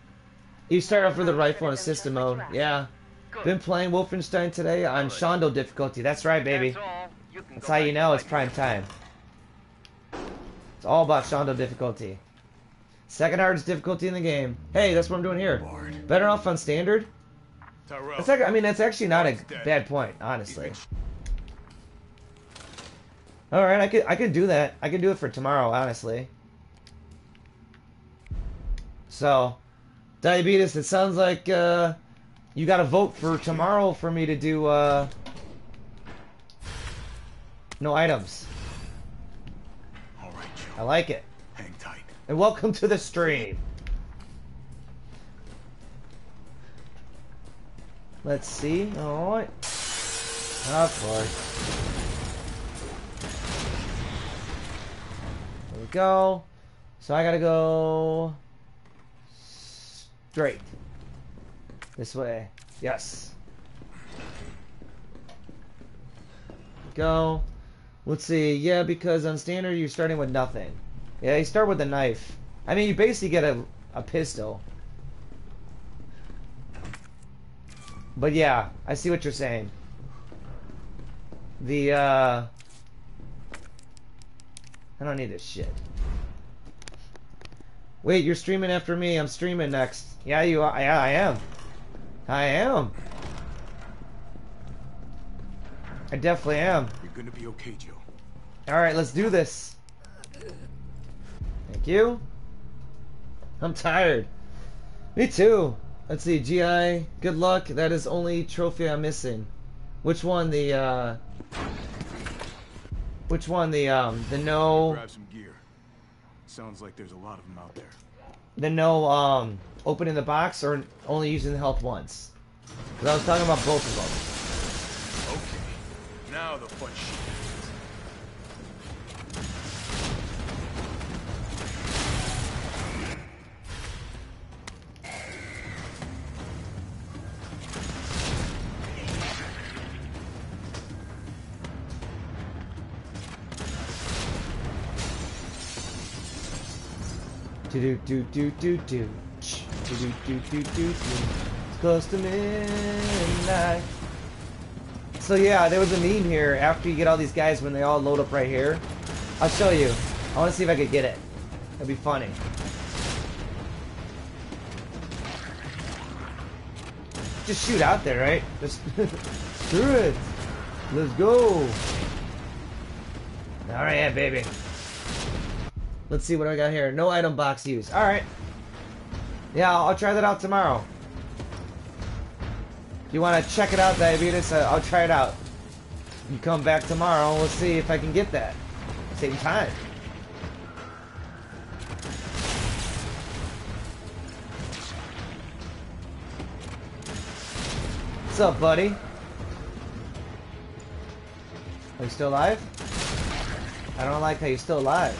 You start off with a rifle in assistant mode. Yeah. Good. Been playing Wolfenstein today on Shondo difficulty. That's right, baby. That's, That's how you know it's prime time. It's all about Shondo difficulty. Second hardest difficulty in the game. Hey, that's what I'm doing here. Better off on standard? That's like, I mean, that's actually not a bad point, honestly. Alright, I could, I could do that. I could do it for tomorrow, honestly. So, Diabetes, it sounds like uh, you got to vote for tomorrow for me to do uh, no items. All right, Joe. I like it. Hang tight. And welcome to the stream. Let's see. All right. Of course. There we go. So I gotta go. Straight. This way. Yes. Go. Let's see. Yeah, because on standard you're starting with nothing. Yeah, you start with a knife. I mean, you basically get a, a pistol. But yeah, I see what you're saying. The, uh... I don't need this shit. Wait, you're streaming after me. I'm streaming next. Yeah, you are. Yeah, I am. I am. I definitely am. You're gonna be okay, Joe. All right, let's do this. Thank you. I'm tired. Me too. Let's see, G I. Good luck. That is only trophy I'm missing. Which one? The uh. Which one? The um. The no. Grab some gear. Sounds like there's a lot of them out there. Then no um, opening the box or only using the health once. Because I was talking about both of them. Okay, now the fun do do do do do do do do do do do do close to midnight. So yeah, there was a meme here after you get all these guys when they all load up right here. I'll show you. I want to see if I could get it. That'd be funny. Just shoot out there, right? Just screw it. Let's go. Alright, baby. Let's see what I got here. No item box used. Alright. Yeah, I'll, I'll try that out tomorrow. If you want to check it out, Diabetes, I'll, I'll try it out. You come back tomorrow and we'll see if I can get that. Same time. What's up, buddy? Are you still alive? I don't like how you're still alive.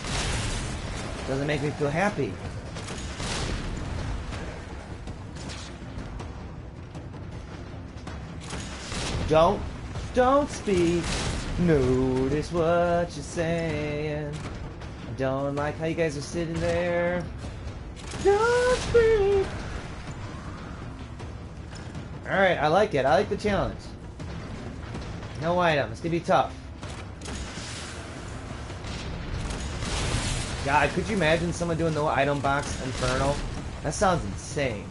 Doesn't make me feel happy. Don't, don't speak. Notice what you're saying. I don't like how you guys are sitting there. Don't speak. Alright, I like it. I like the challenge. No items. It's gonna be tough. God, could you imagine someone doing no item box Inferno? That sounds insane.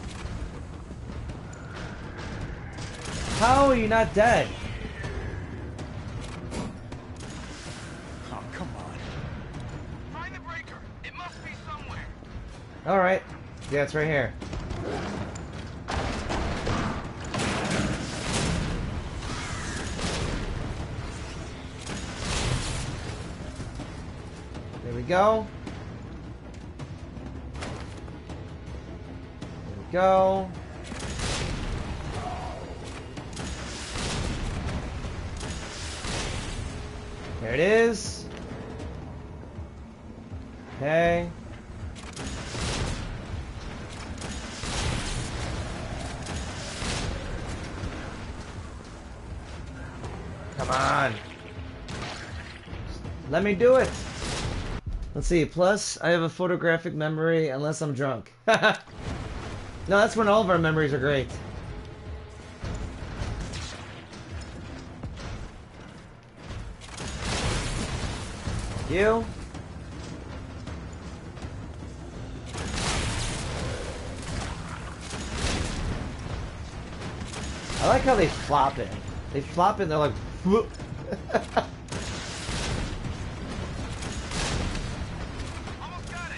How are you not dead? Oh, come on. Find the breaker. It must be somewhere. All right. Yeah, it's right here. There we go. There we go. There it is. Okay. Come on. Let me do it. Let's see. Plus, I have a photographic memory unless I'm drunk. No, that's when all of our memories are great. You. I like how they flop it. They flop it and they're like, whoop. Almost got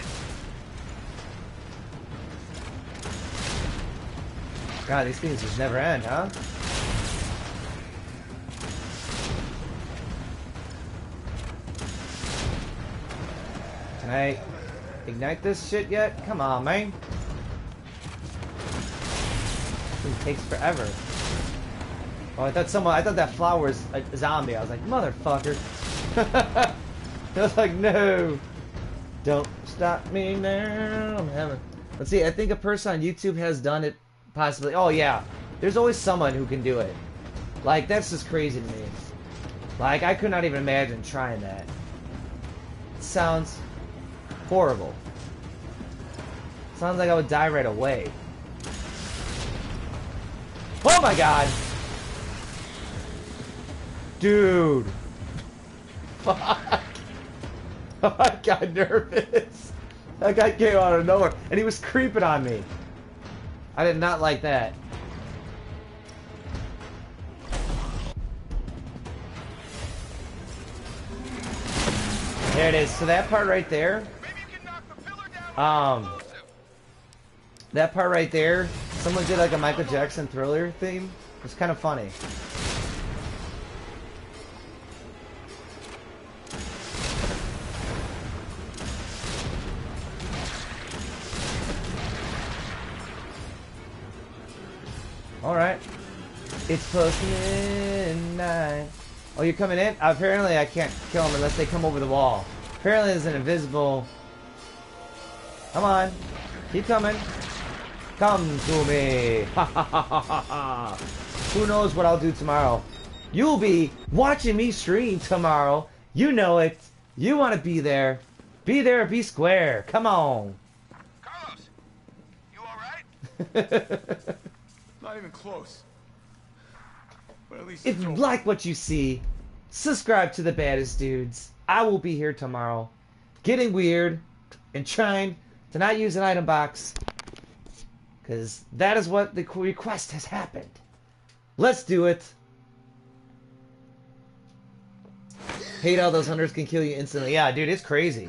it. God, these things just never end, huh? Hey, ignite this shit yet? Come on, man. It takes forever. Oh, I thought someone, I thought that flower was a zombie. I was like, motherfucker. I was like, no. Don't stop me now. I'm having... Let's see, I think a person on YouTube has done it possibly. Oh, yeah. There's always someone who can do it. Like, that's just crazy to me. Like, I could not even imagine trying that. It sounds... horrible. Sounds like I would die right away. Oh my god! Dude! Fuck! I got nervous. That guy came out of nowhere and he was creeping on me. I did not like that. There it is. So that part right there. Um, that part right there, someone did like a Michael Jackson Thriller theme. It's kind of funny. All right, it's close to midnight. Oh, you're coming in? Apparently, I can't kill them unless they come over the wall. Apparently, there's an invisible. Come on. Keep coming. Come to me. Ha ha ha ha ha. Who knows what I'll do tomorrow? You'll be watching me stream tomorrow. You know it. You want to be there. Be there, be square. Come on. Carlos, you alright? not even close. But at least if you like what you see, subscribe to the Baddest Dudes. I will be here tomorrow, getting weird and trying to not use an item box, because that is what the request has happened. Let's do it. Hate all those hunters can kill you instantly. Yeah, dude, it's crazy.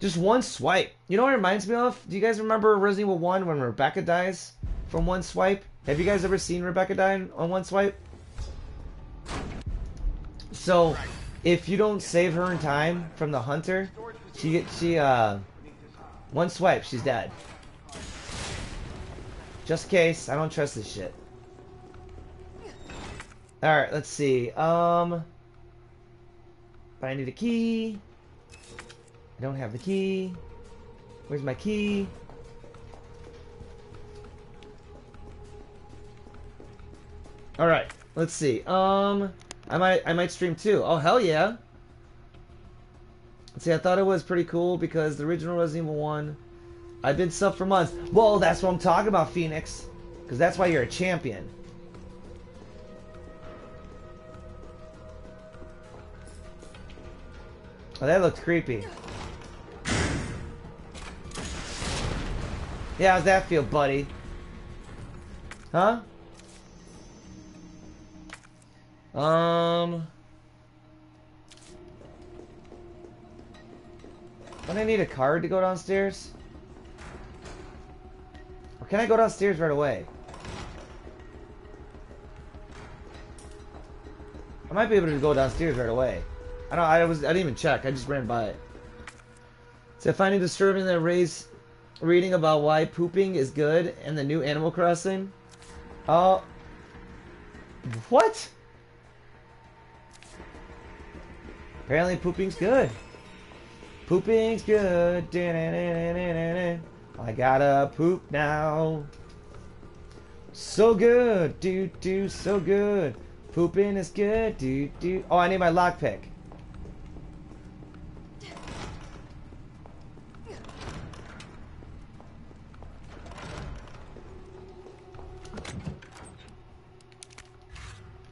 Just one swipe. You know what it reminds me of? Do you guys remember Resident Evil one when Rebecca dies from one swipe? Have you guys ever seen Rebecca die on one swipe? So, if you don't save her in time from the hunter, she gets, she, uh, one swipe, she's dead. Just in case, I don't trust this shit. Alright, let's see. Um, but I need a key. I don't have the key. Where's my key? Alright, let's see. Um, I might I might stream too. Oh, hell yeah. See, I thought it was pretty cool because the original Resident Evil one, I've been sub for months. Well, that's what I'm talking about, Phoenix. Because that's why you're a champion. Oh, that looked creepy. Yeah, how's that feel, buddy? Huh? Um... Don't I need a card to go downstairs? Or can I go downstairs right away? I might be able to go downstairs right away. I don't. I was. I didn't even check. I just ran by it. So I find it disturbing that Ray's reading about why pooping is good and the new Animal Crossing. Oh, uh, what? Apparently, pooping's good. Pooping's good. I gotta poop now. So good, do do. So good. Pooping is good, do do. Oh, I need my lockpick.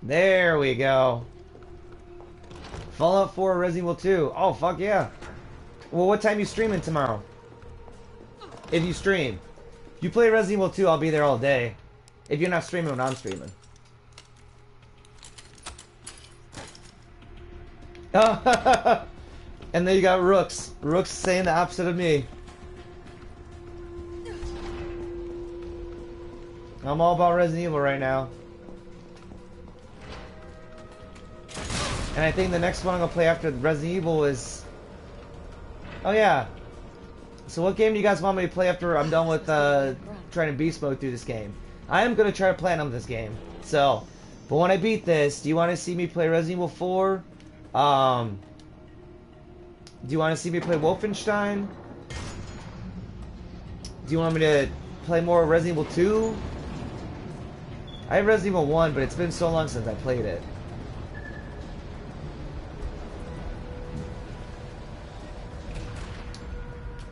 There we go. Fallout four, Resident Evil two. Oh, fuck yeah. Well, what time you streaming tomorrow? If you stream. If you play Resident Evil two, I'll be there all day. If you're not streaming when I'm streaming. Oh, and then you got Rooks. Rooks saying the opposite of me. I'm all about Resident Evil right now. And I think the next one I'm gonna play after Resident Evil is... Oh yeah. So what game do you guys want me to play after I'm done with uh, trying to beast mode through this game? I am gonna try to platinum this game. So, but when I beat this, do you want to see me play Resident Evil four? Um, do you want to see me play Wolfenstein? Do you want me to play more Resident Evil two? I have Resident Evil one, but it's been so long since I played it.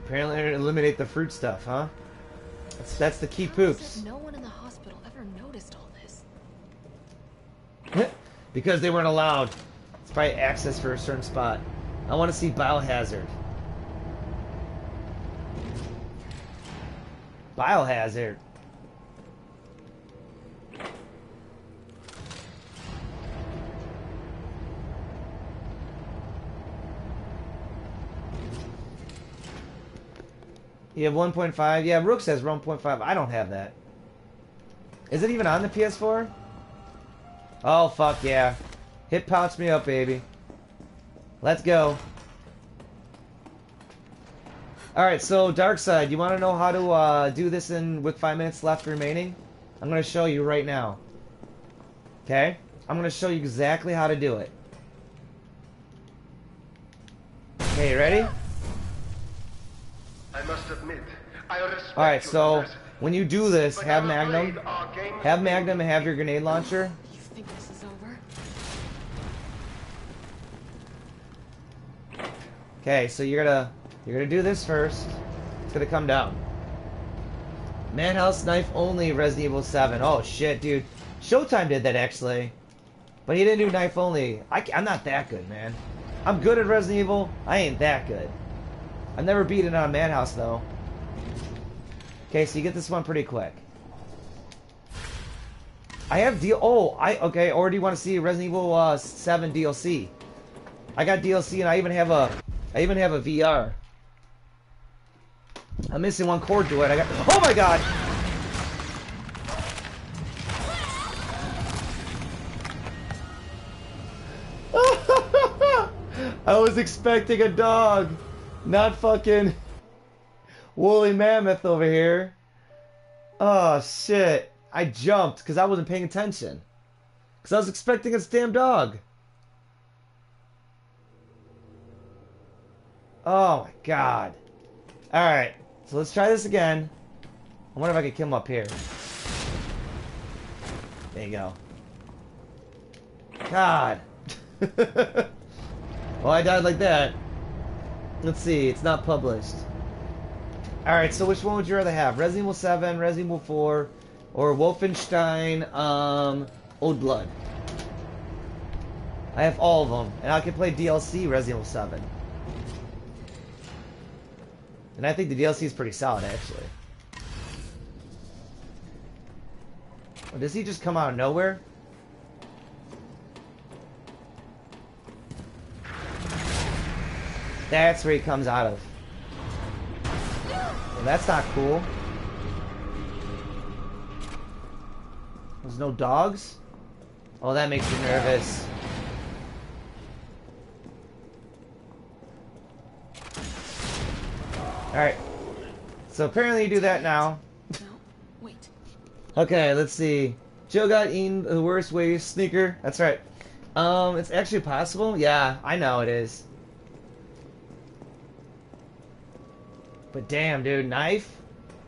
Apparently, eliminate the fruit stuff, huh? That's that's the key poops. No one in the hospital ever noticed all this. Because they weren't allowed. It's probably access for a certain spot. I want to see Biohazard. Biohazard. You have one point five. Yeah, Rooks has one point five. I don't have that. Is it even on the P S four? Oh, fuck yeah. Hit pouch me up, baby. Let's go. Alright, so Darkside, you want to know how to uh, do this in with five minutes left remaining? I'm going to show you right now. Okay? I'm going to show you exactly how to do it. Okay, you ready? I must admit, I respect. All right, so when you do this, have Magnum, have Magnum, and have your grenade launcher. You think this is over? Okay, so you're gonna you're gonna do this first. It's gonna come down. Manhouse knife only Resident Evil seven. Oh shit, dude. Showtime did that actually. But he didn't do knife only. I, I'm not that good, man. I'm good at Resident Evil. I ain't that good. I've never beaten on a Manhouse though. Okay, so you get this one pretty quick. I have D L C. Oh, I okay. Or do you want to see Resident Evil uh, seven D L C? I got D L C, and I even have a, I even have a V R. I'm missing one chord to it. I got. Oh my god! I was expecting a dog, not fucking woolly mammoth over here. Oh shit! I jumped because I wasn't paying attention. Because I was expecting a damn dog. Oh my god. Alright, so let's try this again. I wonder if I can kill him up here. There you go. God. Well, I died like that. Let's see, it's not published. Alright, so which one would you rather have? Resident Evil seven, Resident Evil four, or Wolfenstein, um, Old Blood. I have all of them, and I can play D L C Resident Evil seven. And I think the D L C is pretty solid, actually. Or does he just come out of nowhere? That's where he comes out of. Well, that's not cool. There's no dogs? Oh, that makes me nervous. Alright, so apparently you do that now. No, wait. Okay, let's see. Jill got eaten the worst way, sneaker. That's right. Um, it's actually possible? Yeah, I know it is. But damn, dude, knife?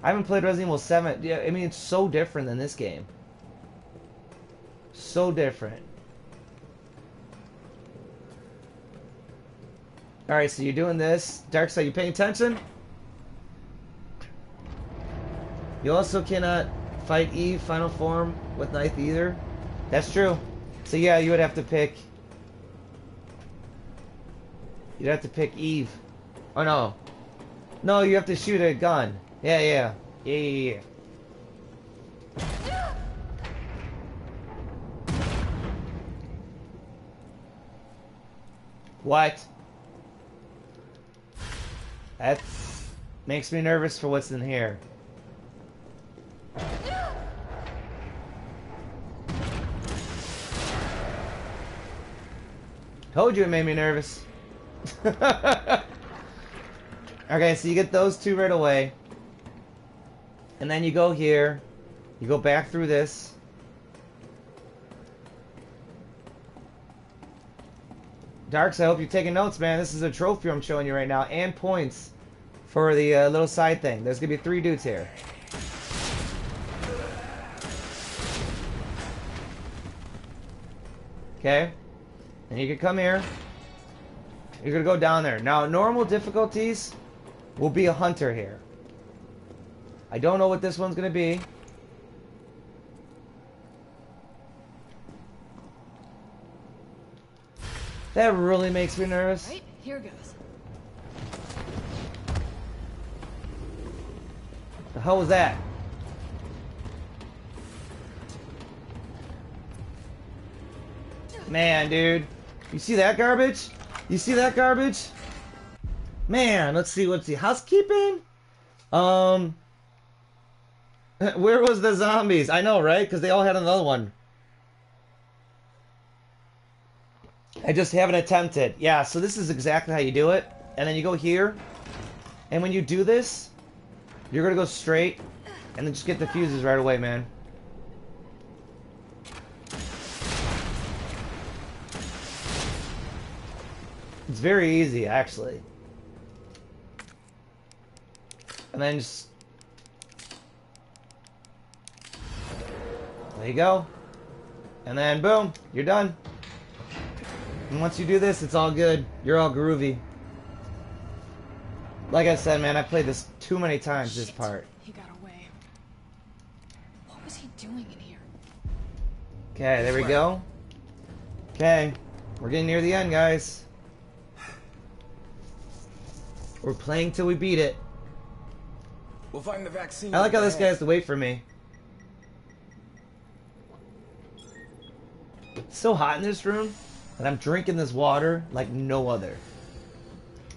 I haven't played Resident Evil seven. Yeah, I mean, it's so different than this game. So different. Alright, so you're doing this. Darkside, you paying attention? You also cannot fight Eve final form with knife either. That's true. So yeah, you would have to pick. You'd have to pick Eve. Oh no. No, you have to shoot a gun. Yeah, yeah. Yeah, yeah, yeah. What? That makes me nervous for what's in here. Told you it made me nervous. Okay, so you get those two right away. And then you go here. You go back through this. Darks, I hope you're taking notes, man. This is a trophy I'm showing you right now. And points for the uh, little side thing. There's going to be three dudes here. Okay. And you can come here. You're going to go down there. Now, normal difficulties will be a hunter here. I don't know what this one's going to be. That really makes me nervous. Right, here goes. The hell was that? Man, dude. You see that garbage? You see that garbage? Man, let's see, let's see. Housekeeping? Um, where was the zombies? I know, right? Because they all had another one. I just haven't attempted. Yeah, so this is exactly how you do it. And then you go here. And when you do this, you're going to go straight. And then just get the fuses right away, man. It's very easy, actually. And then just... There you go. And then, boom. You're done. And once you do this, it's all good. You're all groovy. Like I said, man, I played this too many times. Shit. This part. He got away. doing in here? Okay, there we go. Okay, we're getting near the end, guys. We're playing till we beat it. We'll find the vaccine. I like how this guy has to wait for me. It's so hot in this room that I'm drinking this water like no other.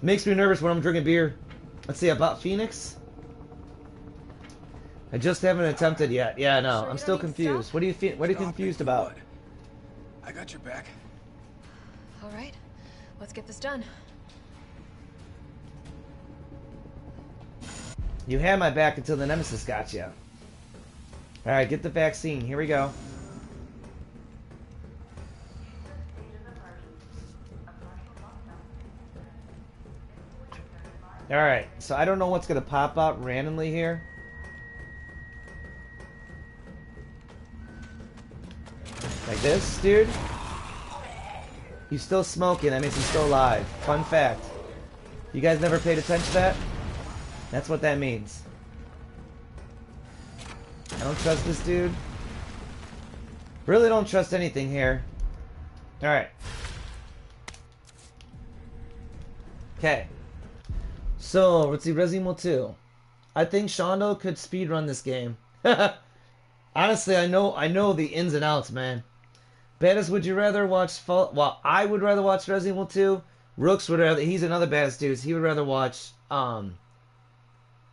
Makes me nervous when I'm drinking beer. Let's see, I bought Phoenix. I just haven't attempted yet. Yeah, no, sure, I'm still confused. Stop. What are you what are you confused about? I got your back. All right, let's get this done. You had my back until the Nemesis got you. All right, get the vaccine. Here we go. All right, so I don't know what's gonna pop up randomly here. Like this, dude. He's still smoking. That means he's still alive. Fun fact. You guys never paid attention to that? That's what that means. I don't trust this dude. Really don't trust anything here. All right. Okay. So, let's see, Resident Evil two. I think Shondo could speedrun this game. Honestly, I know I know the ins and outs, man. Baddest, would you rather watch... Well, I would rather watch Resident Evil two. Rooks would rather... He's another Baddest Dudes. He would rather watch um,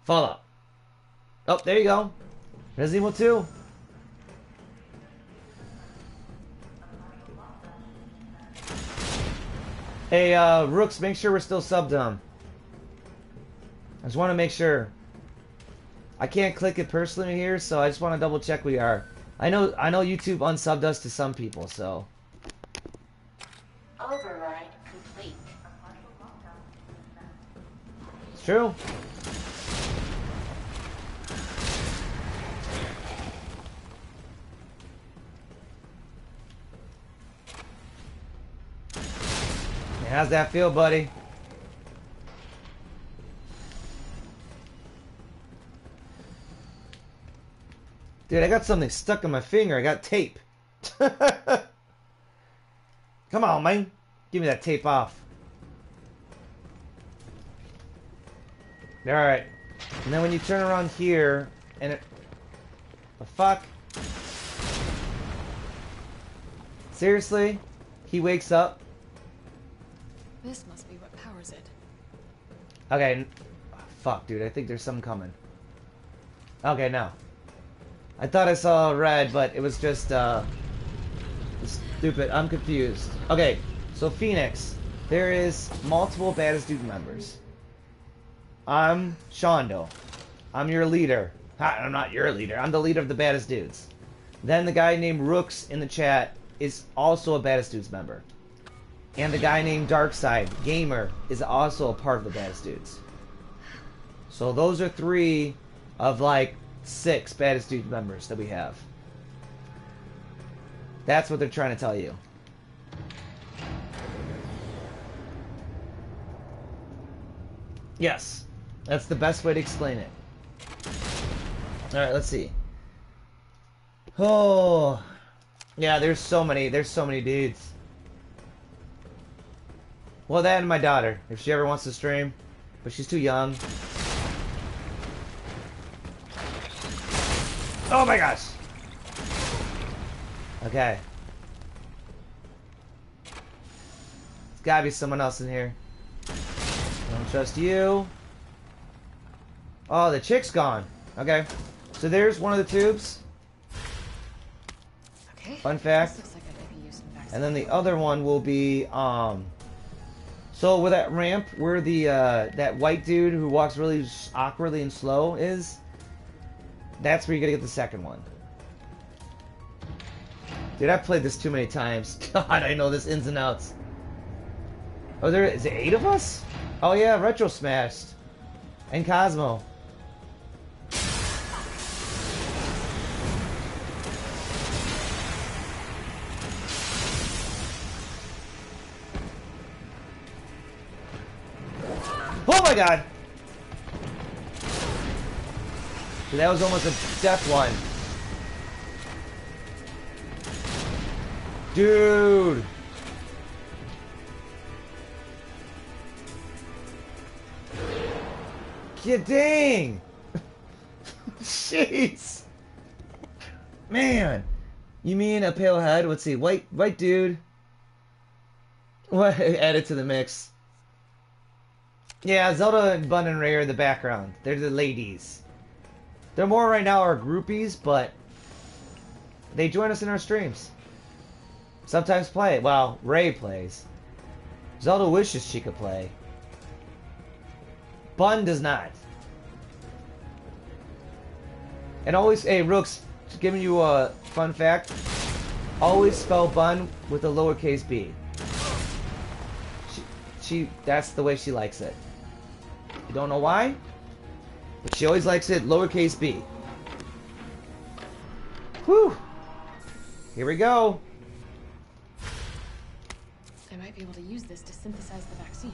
Fallout. Oh, there you go. Resident Evil two. Hey, uh, Rooks, make sure we're still subbed on. I just want to make sure. I can't click it personally here, so I just want to double check we are. I know I know YouTube unsubbed us to some people, so. Override complete. It's true. Yeah, how's that feel, buddy? Dude, I got something stuck in my finger. I got tape. Come on, man. Give me that tape off. Alright. And then when you turn around here, and it... The fuck? Seriously? He wakes up? This must be what powers it. Okay. Fuck, dude. I think there's some coming. Okay, now. I thought I saw red, but it was just, uh, stupid. I'm confused. Okay, so Phoenix. There is multiple Baddest Dude members. I'm Shondo. I'm your leader. Ha, I'm not your leader. I'm the leader of the Baddest Dudes. Then the guy named Rooks in the chat is also a Baddest Dudes member. And the guy named Darkside Gamer is also a part of the Baddest Dudes. So those are three of, like, six Baddest Dude members that we have. That's what they're trying to tell you. Yes. That's the best way to explain it. Alright, let's see. Oh. Yeah, there's so many. There's so many dudes. Well, that and my daughter, if she ever wants to stream. But she's too young. Oh my gosh! Okay. There's gotta be someone else in here. Don't trust you. Oh, the chick's gone. Okay. So there's one of the tubes. Okay. Fun fact. Looks like I could use some vaccine. And then the other one will be, um... So with that ramp, where the, uh, that white dude who walks really awkwardly and slow is... That's where you're gonna get the second one. Dude, I've played this too many times. God, I know this ins and outs. Oh, there is it eight of us? Oh yeah, Retro Smashed. And Cosmo. Oh my god! That was almost a death one. Dude! Get dang! Jeez! Man! You mean a pale head? Let's see. White, white dude. What? Add it to the mix. Yeah, Zelda and Bun and Ray are in the background. They're the ladies. They're more right now our groupies, but they join us in our streams. Sometimes play. Well, Ray plays. Zelda wishes she could play. Bun does not. And always, hey, Rooks, giving you a fun fact. Always spell Bun with a lowercase b. She, she, that's the way she likes it. You don't know why, but she always likes it lowercase b. Whew. Here we go. I might be able to use this to synthesize the vaccine.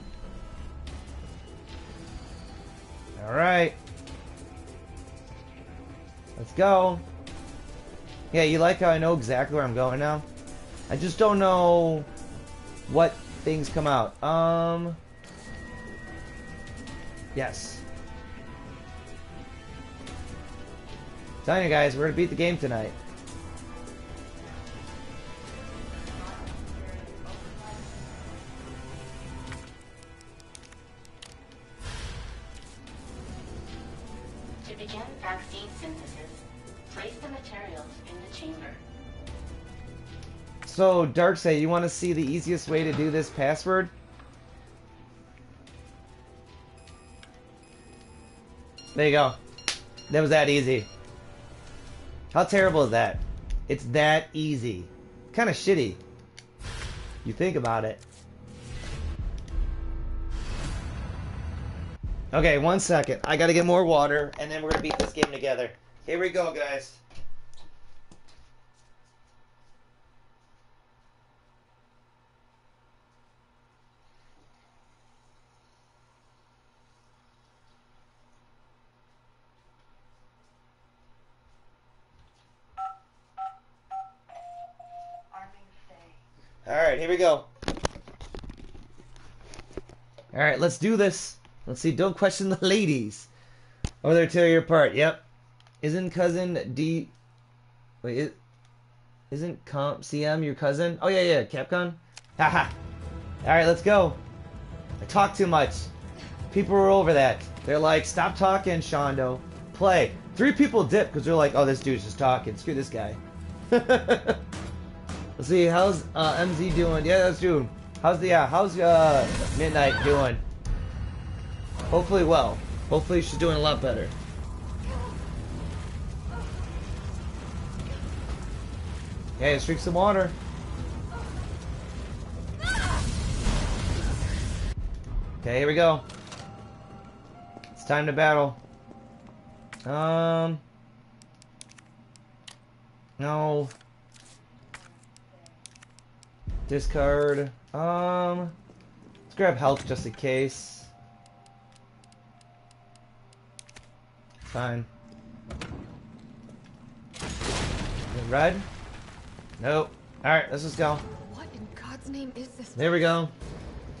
All right. Let's go. Yeah, you like how I know exactly where I'm going now? I just don't know what things come out. Um. Yes. I'm telling you guys, we're gonna beat the game tonight. So, Darkseid, you want to see the easiest way to do this password? There you go. That was that easy. How terrible is that? It's that easy. Kind of shitty. You think about it. Okay, one second. I gotta get more water, and then we're gonna beat this game together. Here we go, guys. Here we go. Alright, let's do this. Let's see. Don't question the ladies. Oh, they're tearing you apart. Yep. Isn't cousin D... Wait, is... Isn't Comp C M your cousin? Oh, yeah, yeah. Capcom? Haha. Alright, let's go. I talk too much. People were over that. They're like, stop talking, Shondo. Play. Three people dip because they're like, oh, this dude's just talking. Screw this guy. Let's see, how's uh, M Z doing? Yeah, that's doing. How's the, uh, how's uh, Midnight doing? Hopefully well. Hopefully she's doing a lot better. Yeah, let's drink some water. Okay, here we go. It's time to battle. Um. No. Discard. Um, let's grab health just in case. Fine. Red? Nope. Alright, let's just go. What in God's name is this? There we go.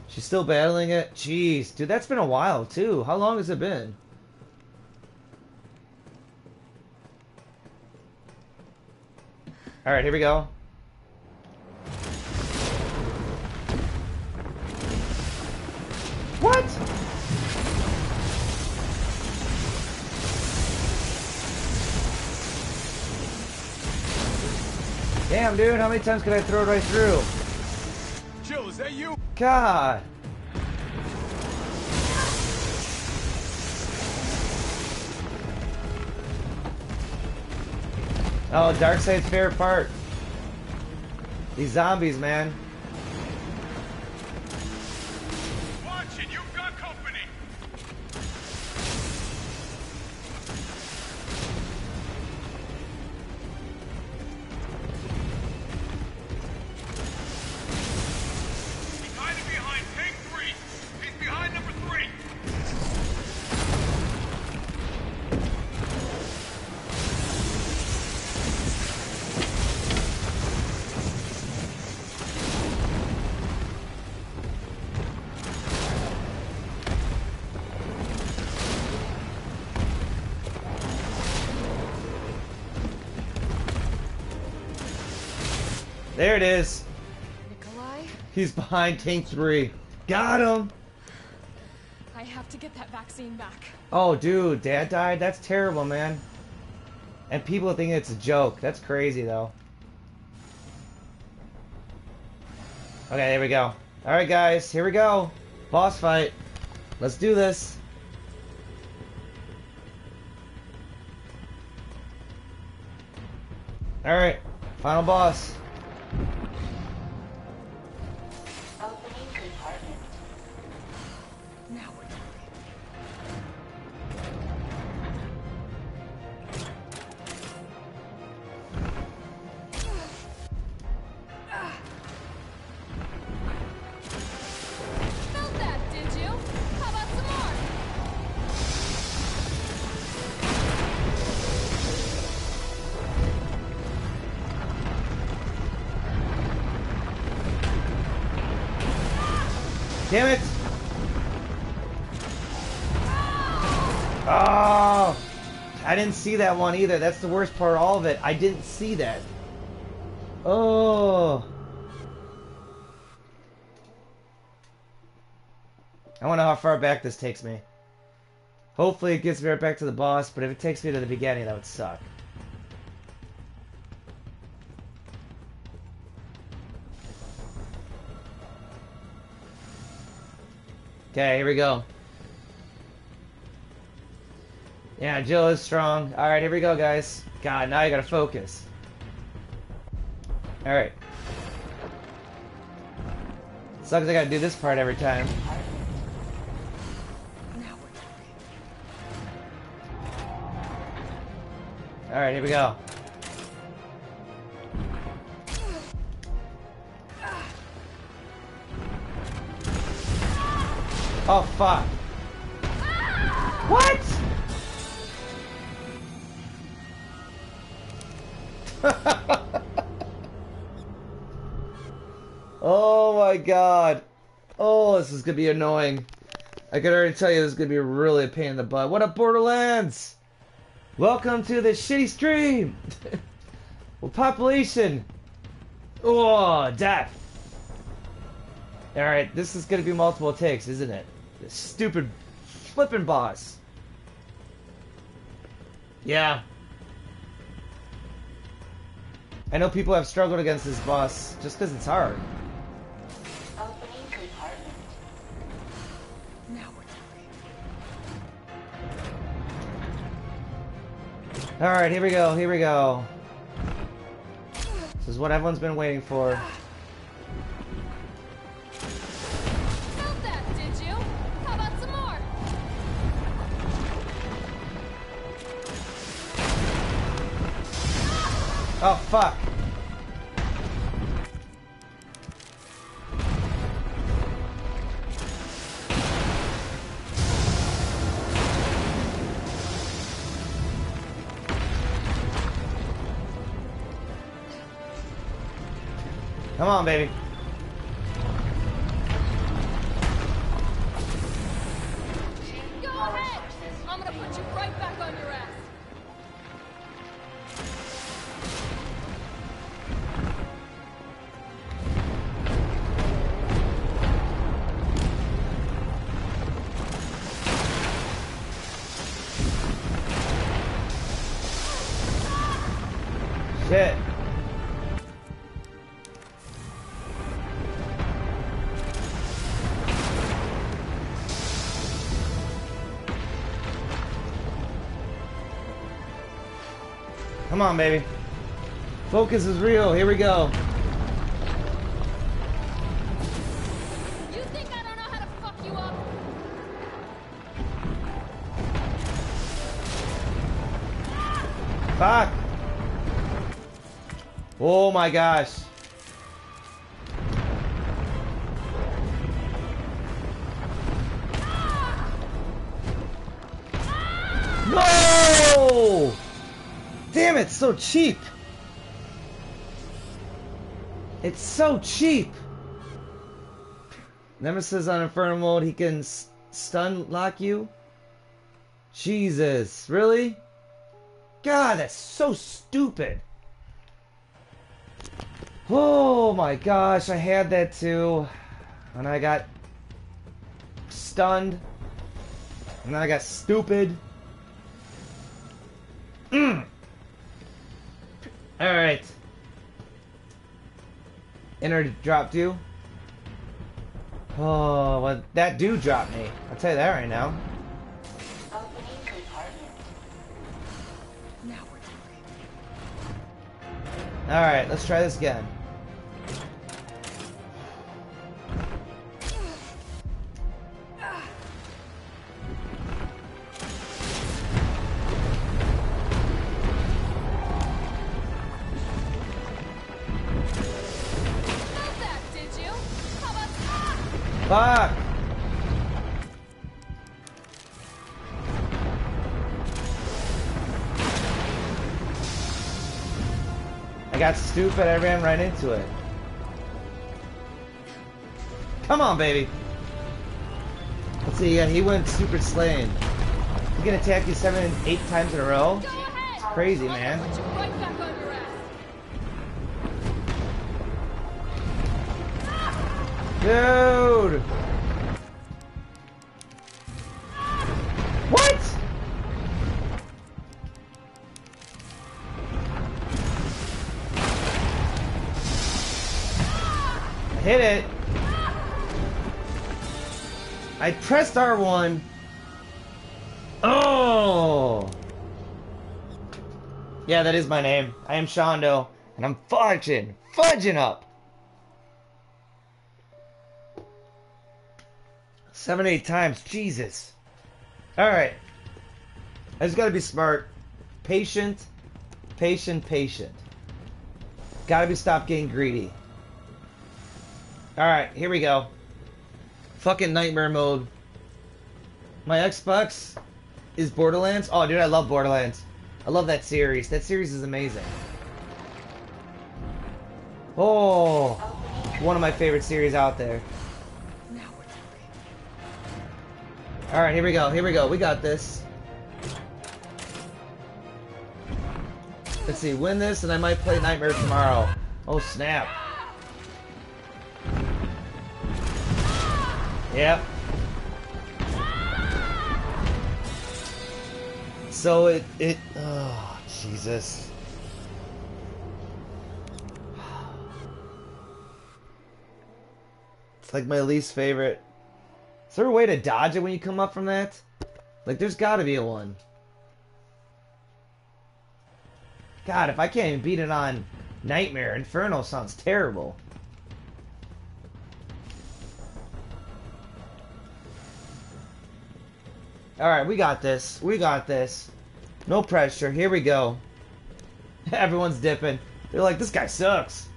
She's still battling it. Jeez, dude, that's been a while too. How long has it been? Alright, here we go. What? Damn, dude, how many times can I throw it right through? Jill, is that you? God. Oh, Darkseid's favorite part. These zombies, man. There it is. Nikolai? He's behind tank three. Got him. I have to get that vaccine back. Oh, dude, Dad died? That's terrible, man. And people think it's a joke. That's crazy, though. Okay, there we go. Alright, guys, here we go. Boss fight. Let's do this. Alright, final boss. Damn it! Oh! I didn't see that one either. That's the worst part of all of it. I didn't see that. Oh! I wonder how far back this takes me. Hopefully it gets me right back to the boss, but if it takes me to the beginning, that would suck. Okay, here we go. Yeah, Jill is strong. Alright, here we go, guys. God, now you gotta focus. Alright. Sucks I gotta do this part every time. Alright, here we go. Oh, fuck. Ah! What? Oh, my God. Oh, this is going to be annoying. I can already tell you this is going to be really a pain in the butt. What up, Borderlands? Welcome to the shitty stream. Well, population. Oh, death. All right, this is going to be multiple takes, isn't it? This stupid flipping boss. Yeah. I know people have struggled against this boss just because it's hard. Opening compartment. Now we're talking. All right, here we go. Here we go. This is what everyone's been waiting for. Oh, fuck. Come on, baby. Go ahead. I'm gonna put you right back on your ass. Shit. Come on, baby. Focus is real. Here we go. You think I don't know how to fuck you up? Ah! Fuck. Oh my gosh. No! Damn, it's so cheap. It's so cheap. Nemesis on Inferno mode, he can stun lock you. Jesus, really? God, that's so stupid. Oh my gosh, I had that too. And I got stunned. And then I got stupid. Mm. Alright. Enter dropped you. Oh, well, that dude dropped me. I'll tell you that right now. Alright, let's try this again. Fuck! I got stupid, I ran right into it. Come on, baby! Let's see, yeah, he went super slaying. He can attack you seven and eight times in a row? It's crazy, man. Dude! What? I hit it. I pressed R one. Oh! Yeah, that is my name. I am Shondo, and I'm fudging, fudging up. Seven, eight times. Jesus. Alright. I just gotta be smart. Patient. Patient, patient. Gotta be stop getting greedy. Alright, here we go. Fucking nightmare mode. My Xbox is Borderlands. Oh, dude, I love Borderlands. I love that series. That series is amazing. Oh. One of my favorite series out there. Alright, here we go, here we go, we got this. Let's see, win this and I might play Nightmare tomorrow. Oh snap. Yep. So it, it, oh Jesus. It's like my least favorite. Is there a way to dodge it when you come up from that? Like, there's gotta be a one. God, if I can't even beat it on Nightmare, Inferno sounds terrible. Alright, we got this. We got this. No pressure. Here we go. Everyone's dipping. They're like, this guy sucks.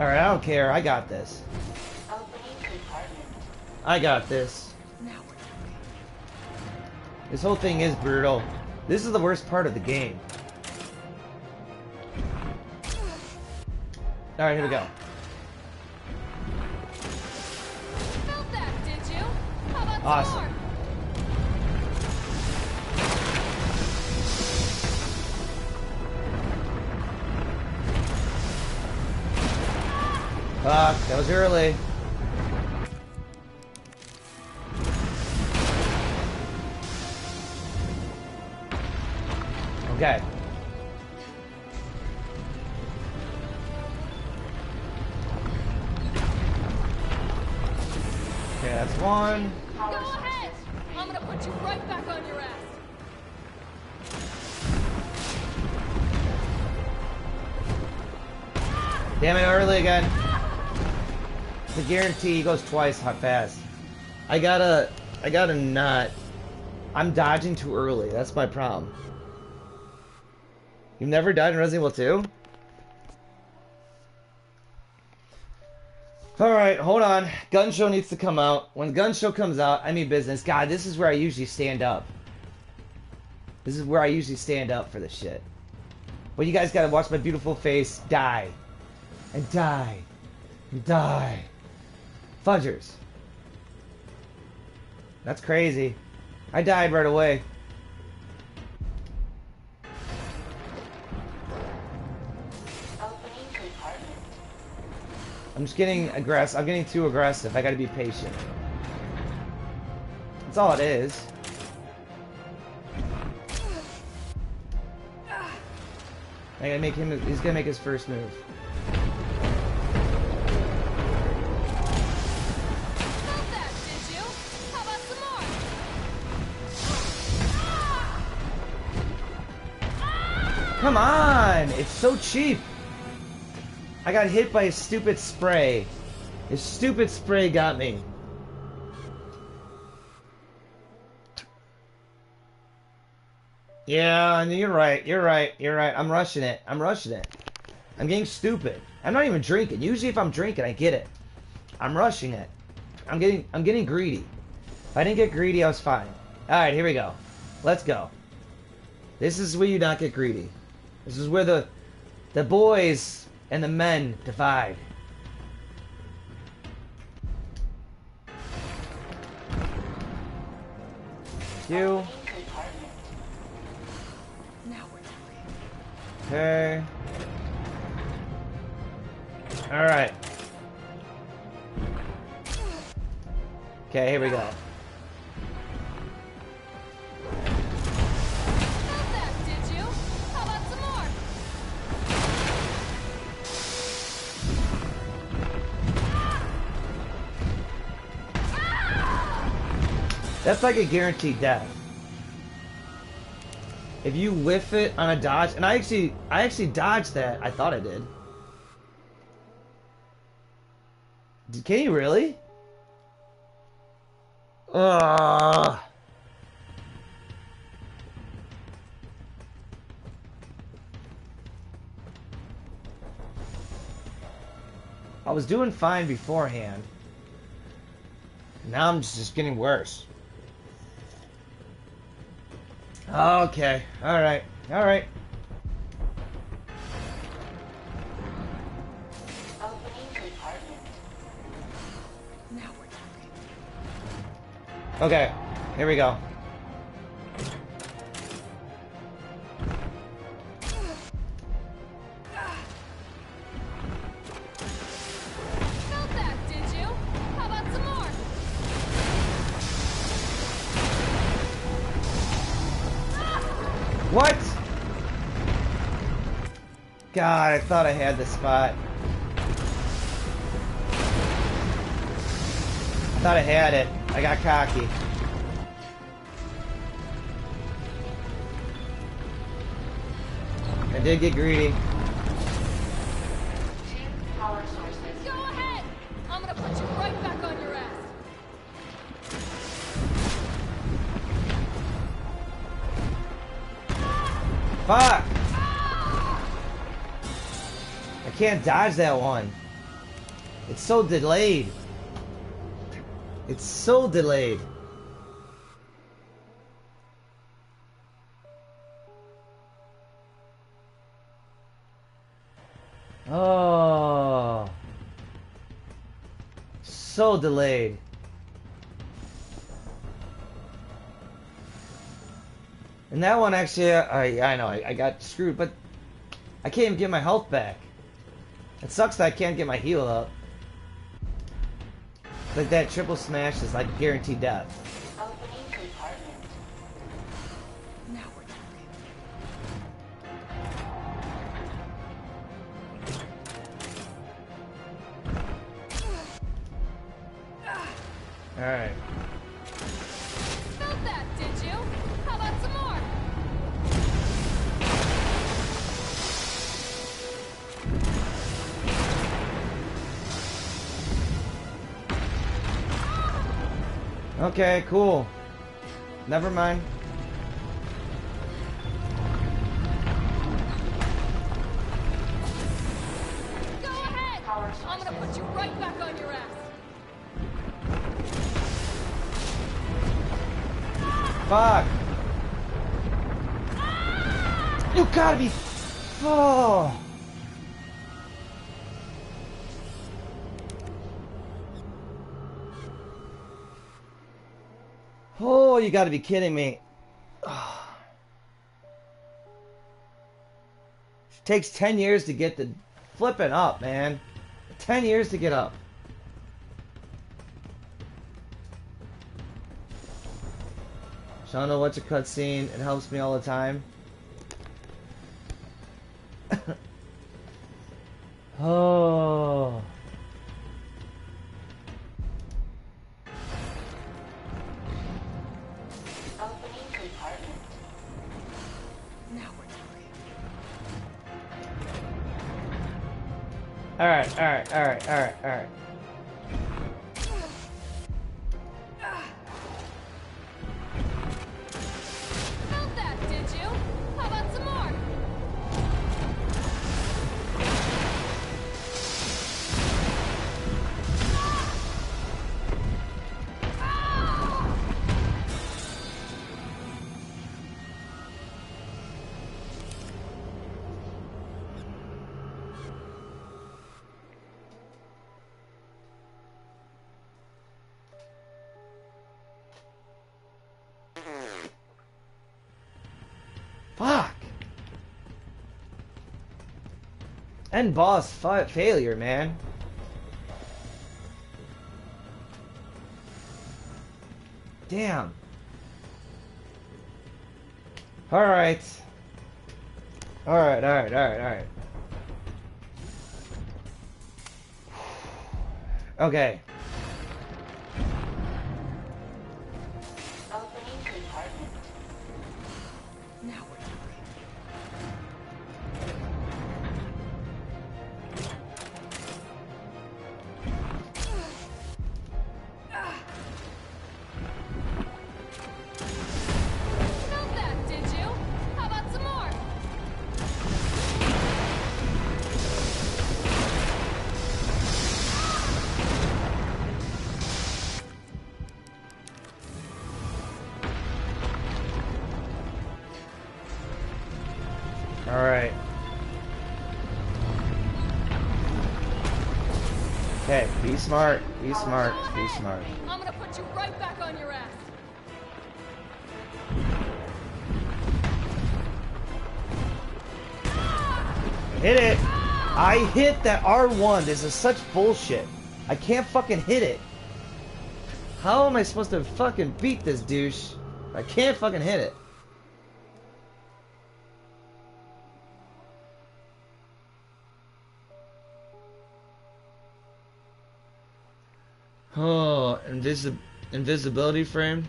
Alright, I don't care. I got this. I got this. This whole thing is brutal. This is the worst part of the game. Alright, here we go. Felt that, did you? How about awesome. More? Fuck, that was early. Okay. Okay, that's one. Go ahead. I'm gonna put you right back on your ass. Damn it, early again. It's a guarantee he goes twice how fast. I gotta I gotta not. I'm dodging too early, that's my problem. You've never died in Resident Evil two? Alright, hold on. Gun Show needs to come out. When Gun Show comes out, I mean business. God, this is where I usually stand up. This is where I usually stand up for this shit. But you guys gotta watch my beautiful face die. And die. And die. Fudgers. That's crazy. I died right away. I'm just getting aggressive. I'm getting too aggressive. I gotta be patient. That's all it is. I gotta make him. He's gonna make his first move. Come on! It's so cheap! I got hit by his stupid spray. His stupid spray got me. Yeah, you're right, you're right, you're right. I'm rushing it, I'm rushing it. I'm getting stupid. I'm not even drinking. Usually if I'm drinking, I get it. I'm rushing it. I'm getting, I'm getting greedy. If I didn't get greedy, I was fine. Alright, here we go. Let's go. This is where you not get greedy. This is where the the boys and the men divide. You. Okay. All right. Okay, here we go. That's like a guaranteed death. If you whiff it on a dodge, and I actually, I actually dodged that. I thought I did. Can you really? Ugh. I was doing fine beforehand. Now I'm just getting worse. Okay, alright, alright. Okay, here we go. What? God, I thought I had the spot. I thought I had it. I got cocky. I did get greedy. Power sources. Go ahead. I'm gonna put you right back on your ass. Fuck! I can't dodge that one. It's so delayed. It's so delayed. Oh. So delayed. And that one actually, I, I know, I, I got screwed, but I can't even get my health back. It sucks that I can't get my heal up. Like that triple smash is like guaranteed death. Now we're talking. All right. Felt that, did you? How about some more? Okay, cool. Never mind. Go ahead. I'm gonna put you right back on your ass. Fuck. Ah! You gotta be. Oh. Oh, you gotta be kidding me. Oh. It takes ten years to get the flipping up, man. Ten years to get up. Shondo, what's a cutscene? It helps me all the time. Oh. Alright, alright, alright, alright, alright. Felt that, did you? How about some more? Ah! Ah! End boss fight failure, man. Damn. All right. All right. All right. All right. All right. Okay. Be smart, be smart, be smart. I'm gonna put you right back on your ass. Hit it! I hit that R one. This is such bullshit. I can't fucking hit it. How am I supposed to fucking beat this douche? I can't fucking hit it. Oh, invis- invisibility frame.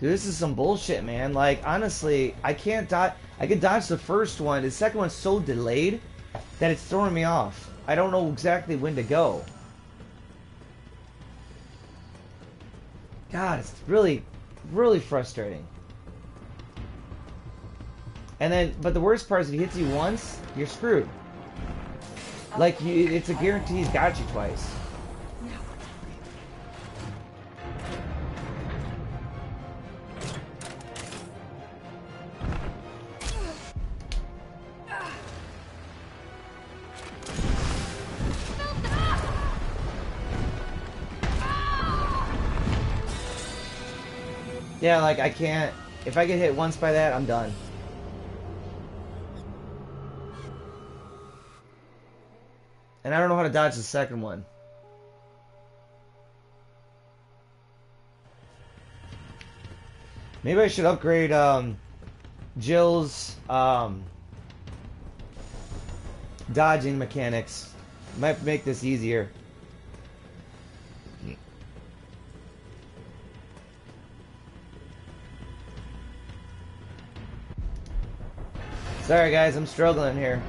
Dude, this is some bullshit, man. Like, honestly, I can't dodge. I can dodge the first one. The second one's so delayed that it's throwing me off. I don't know exactly when to go. God, it's really, really frustrating. And then, but the worst part is if he hits you once, you're screwed. Like, you, it's a guarantee he's got you twice. Yeah, like, I can't... If I get hit once by that, I'm done. And I don't know how to dodge the second one. Maybe I should upgrade um, Jill's um, dodging mechanics. Might make this easier. Sorry guys, I'm struggling here.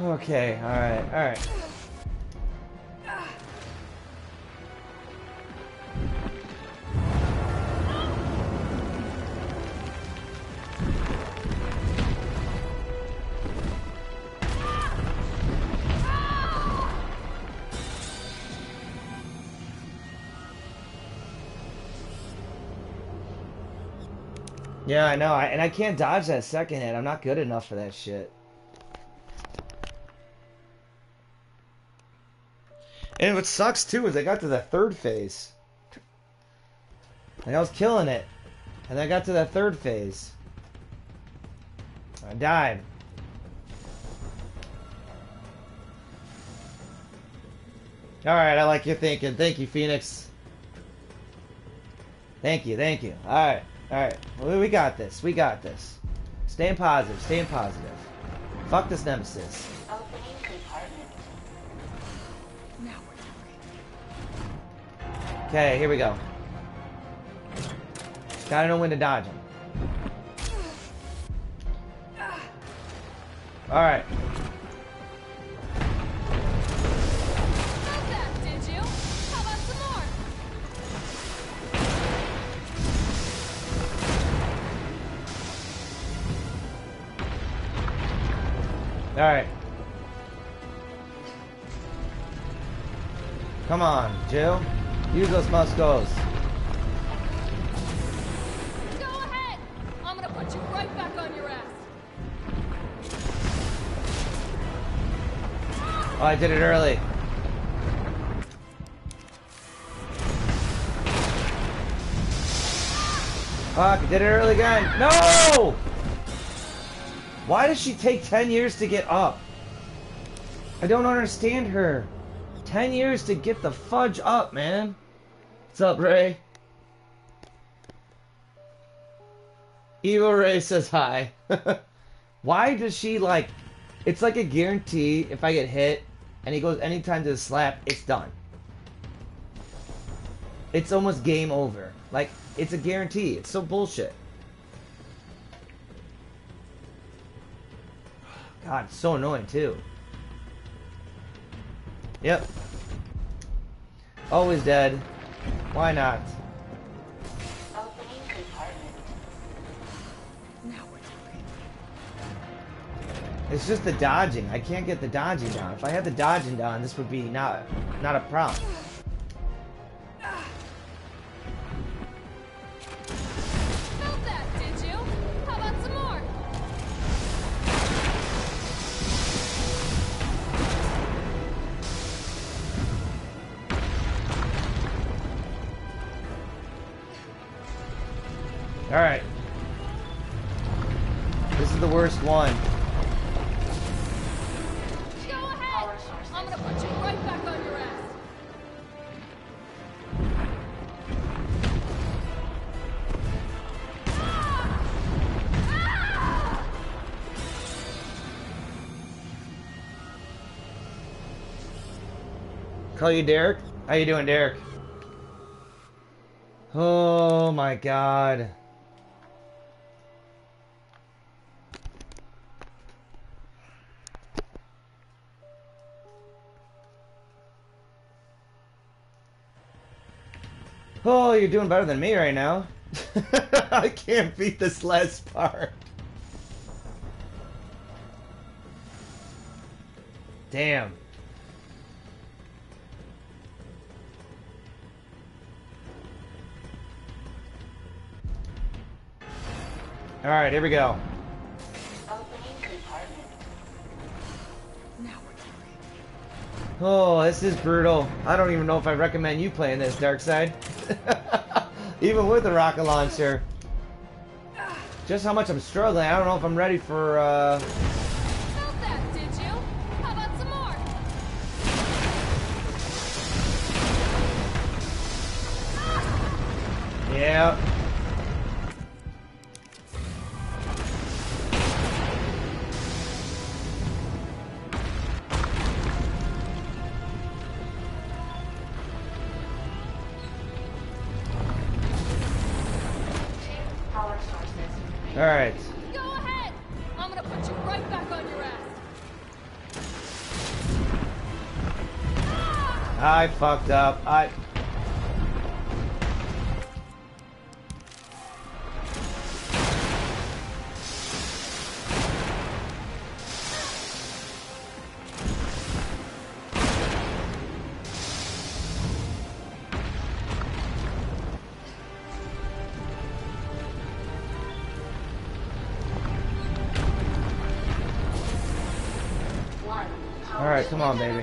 Okay, alright, alright. Yeah, I know, I, and I can't dodge that second hit. I'm not good enough for that shit. And what sucks too is I got to the third phase. Like I was killing it. And I got to that third phase. I died. Alright, I like your thinking. Thank you, Phoenix. Thank you, thank you. Alright, alright. Well, we got this. We got this. Staying positive, staying positive. Fuck this nemesis. Okay, here we go. Gotta know when to dodge him. Alright. Not that, did you? How about some more? Alright. Come on, Jill. Use those muscles. Oh, I did it early. Fuck, I did it early again. No! Why does she take ten years to get up? I don't understand her. ten years to get the fudge up, man. What's up, Ray? Evil Ray says hi. Why does she, like... It's like a guarantee if I get hit... And he goes anytime to the slap, it's done. It's almost game over. Like, it's a guarantee. It's so bullshit. God, it's so annoying too. Yep. Always dead. Why not? It's just the dodging. I can't get the dodging down. If I had the dodging down, this would be not not a problem. Felt that, did you? How about some more? All right. This is the worst one. Call you Derek? How you doing, Derek? Oh my god. Oh, you're doing better than me right now. I can't beat this last part. Damn. All right, here we go. Oh, this is brutal. I don't even know if I recommend you playing this, Darkside. Even with the rocket launcher. Just how much I'm struggling. I don't know if I'm ready for. Uh... Felt that, did you? How about some more? Ah! Yeah. Alright. Go ahead! I'm gonna put you right back on your ass. I fucked up. I Come on, baby.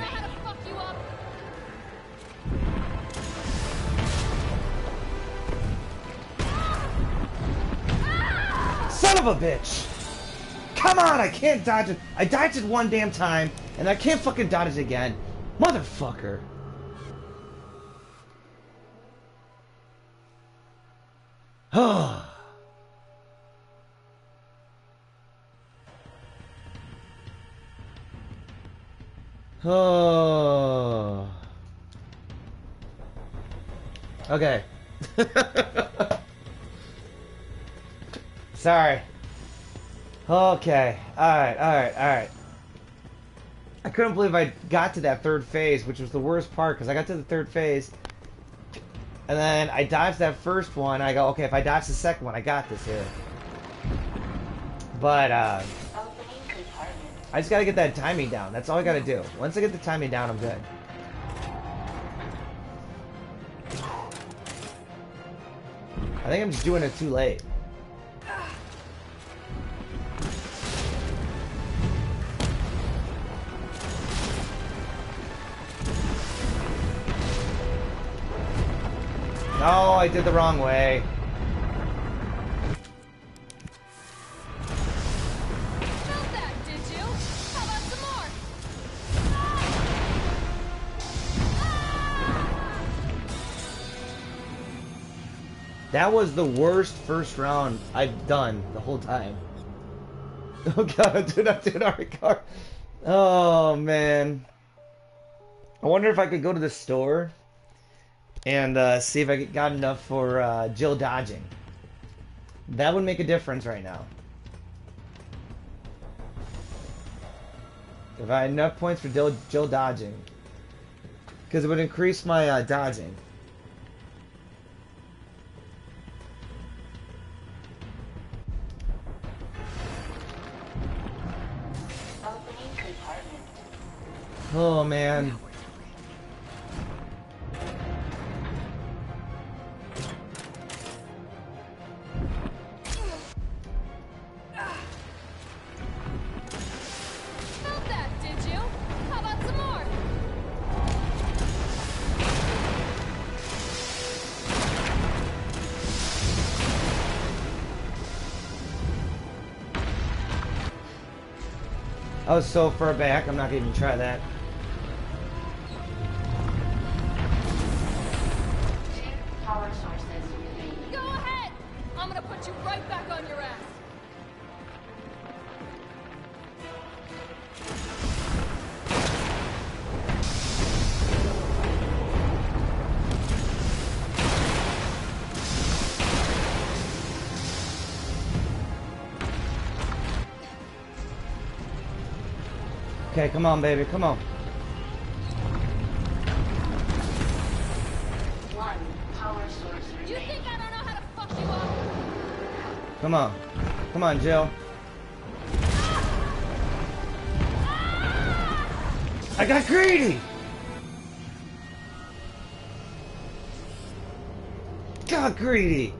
Son of a bitch! Come on, I can't dodge it. I dodged it one damn time, and I can't fucking dodge it again. Motherfucker. Oh. Oh. Okay. Sorry. Okay. Alright, alright, alright. I couldn't believe I got to that third phase, which was the worst part, because I got to the third phase, and then I dodged that first one, and I go, okay, if I dodge the second one, I got this here. But, uh... I just gotta get that timing down. That's all I gotta do. Once I get the timing down, I'm good. I think I'm just doing it too late. Oh, I did the wrong way. Felt that, did you? How about some more? Ah! That was the worst first round I've done the whole time. Oh god, dude, I did our car. Oh man. I wonder if I could go to the store and uh, see if I got enough for uh, Jill dodging. That would make a difference right now. If I had enough points for Jill, Jill dodging. Because it would increase my uh, dodging. Oh man. I was so far back, I'm not gonna even try that. Power sources remaining. Go ahead! I'm gonna put you right back on your ass. Okay, come on, baby, come on. One power source. You think I don't know how to fuck you up? Come on, come on, Jill. Ah! Ah! I got greedy. Got greedy.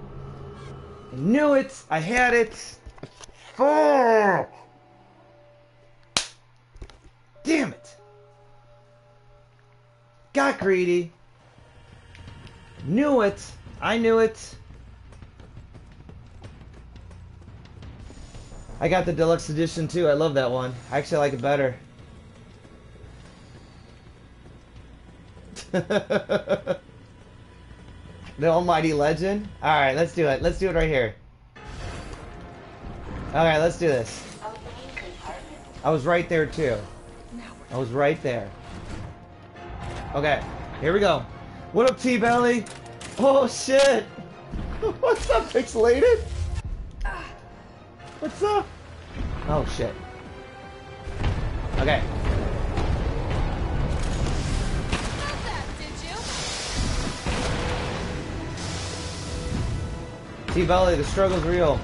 I knew it. I had it. Oh! Damn it! Got greedy. Knew it. I knew it. I got the deluxe edition too. I love that one. I actually like it better. The Almighty Legend? Alright, let's do it. Let's do it right here. Alright, let's do this. I was right there too. I was right there. Okay, here we go. What up, T-Belly? Oh, shit. What's up, Pixelated? What's up? Oh, shit. Okay. Not that, did you? T-Belly, the struggle's real.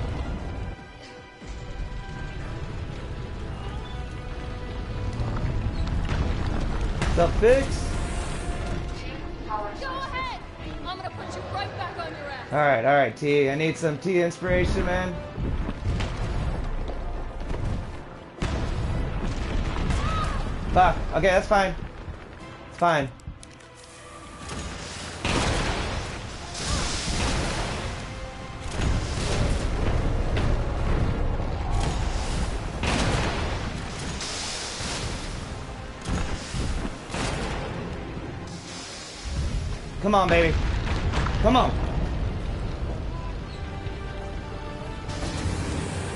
The fix. Go ahead. I'm gonna put you right back on your ass. All right, all right, T. I need some T inspiration, man. Fuck. Okay, that's fine. It's fine. Come on, baby. Come on.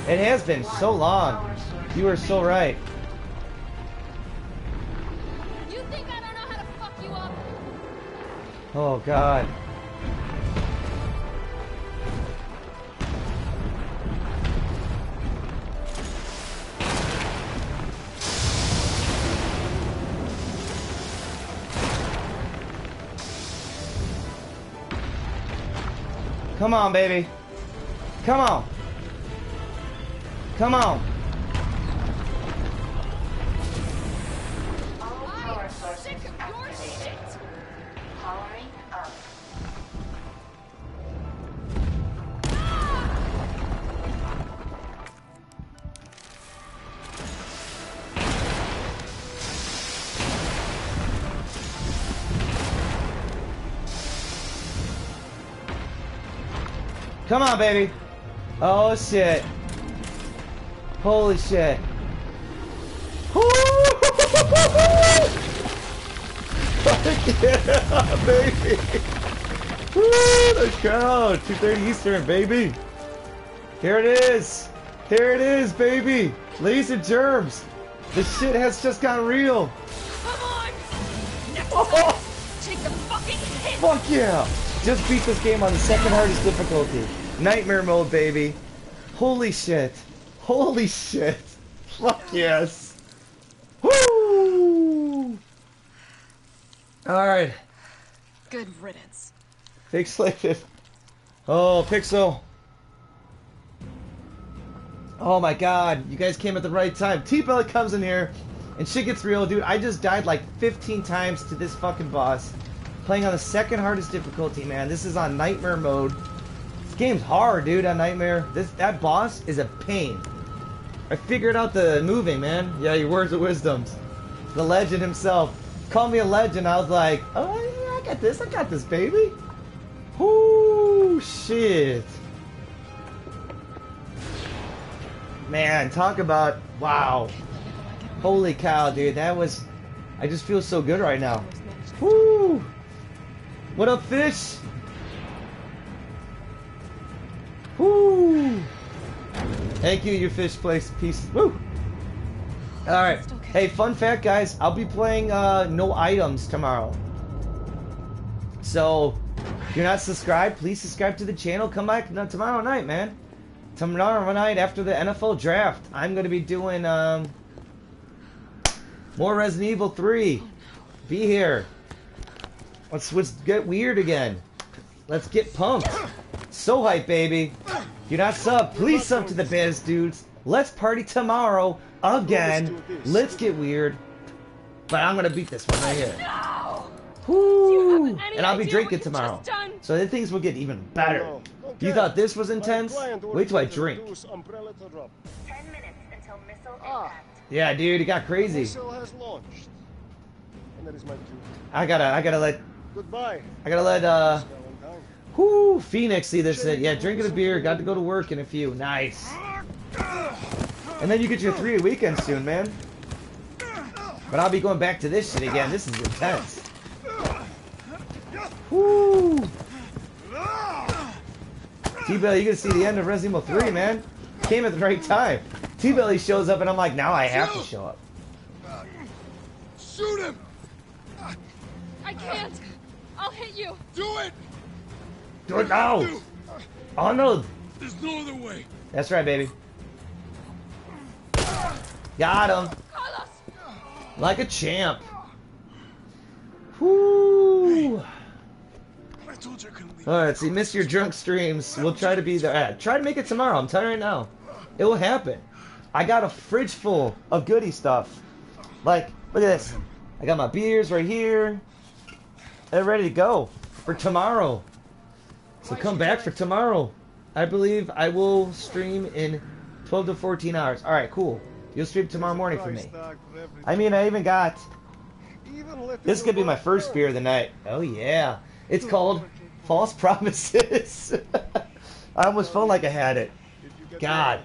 It has been so long. You are so right. You think I don't know how to fuck you up? Oh God. Come on, baby. Come on. Come on. I'm sick of your shit. Powering up. Come on, baby. Oh, shit. Holy shit. Yeah, baby. Woo, let's go. two thirty Eastern, baby. Here it is. Here it is, baby. Ladies and germs. This shit has just gotten real. Come on. Next time, take the fucking hit. Fuck yeah. Just beat this game on the second hardest difficulty. Nightmare mode, baby. Holy shit. Holy shit. Fuck yes. Woo! Alright. Good riddance. Pixelated. Oh, Pixel. Oh my god. You guys came at the right time. T-Pellet comes in here and shit gets real. Dude, I just died like fifteen times to this fucking boss. Playing on the second hardest difficulty, man. This is on nightmare mode. This game's hard, dude, on nightmare. This that boss is a pain. I figured out the moving, man. Yeah, your words of wisdoms. The legend himself. Called me a legend. I was like, oh, yeah, I got this. I got this, baby. Whoo, shit. Man, talk about, wow. Holy cow, dude. That was, I just feel so good right now. Whoo. What up, fish? Woo! Thank you, your fish place. Peace. Woo! Alright. Hey, fun fact, guys. I'll be playing uh, no items tomorrow. So, if you're not subscribed, please subscribe to the channel. Come back tomorrow night, man. Tomorrow night after the N F L draft. I'm going to be doing um, more Resident Evil three. Be here. Let's, let's get weird again. Let's get pumped. So hype, baby. If you're not sub, please sub to the Baddest Dudes. Let's party tomorrow again. Let's get weird. But I'm going to beat this one right here. Woo! And I'll be drinking tomorrow. So then things will get even better. You thought this was intense? Wait till I drink. Yeah, dude, it got crazy. I gotta, I gotta let... Goodbye. I gotta let, uh... whoo, Phoenix see this thing. Yeah, drinking a beer, got to go to work in a few. Nice. And then you get your three weekend soon, man. But I'll be going back to this shit again. This is intense. Whoo. T-Belly, you can see the end of Resident Evil three, man. Came at the right time. T-Belly shows up and I'm like, now I have to show up. Shoot him! I can't. I'll hit you. Do it. Do it now. Oh no. There's no other way. That's right, baby. Got him. Carlos. Like a champ. Whoo. Hey. I told you I couldn't leave. All right. So you missed your drunk streams. We'll try to be there. Right, try to make it tomorrow. I'm telling you right now. It will happen. I got a fridge full of goodie stuff. Like, look at this. I got my beers right here. They're ready to go for tomorrow. So come back for tomorrow. I believe I will stream in twelve to fourteen hours. All right, cool. You'll stream tomorrow morning for me. I mean, I even got... This could be my first beer of the night. Oh, yeah. It's called False Promises. I almost felt like I had it. God.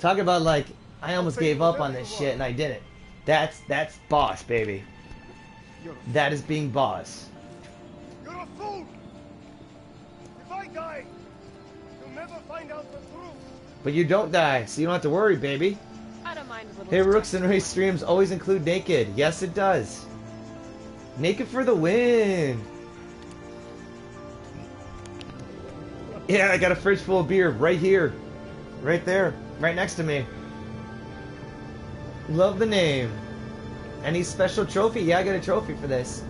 Talk about, like, I almost gave up on this shit, and I didn't. That's, that's boss, baby. That is being boss. You're a fool! If I die, you'll never find out the truth. But you don't die, so you don't have to worry, baby. I don't mind a little. Hey, Rooks and Ray streams always include naked. Yes, it does. Naked for the win. Yeah, I got a fridge full of beer right here. Right there. Right next to me. Love the name. Any special trophy? Yeah, I got a trophy for this.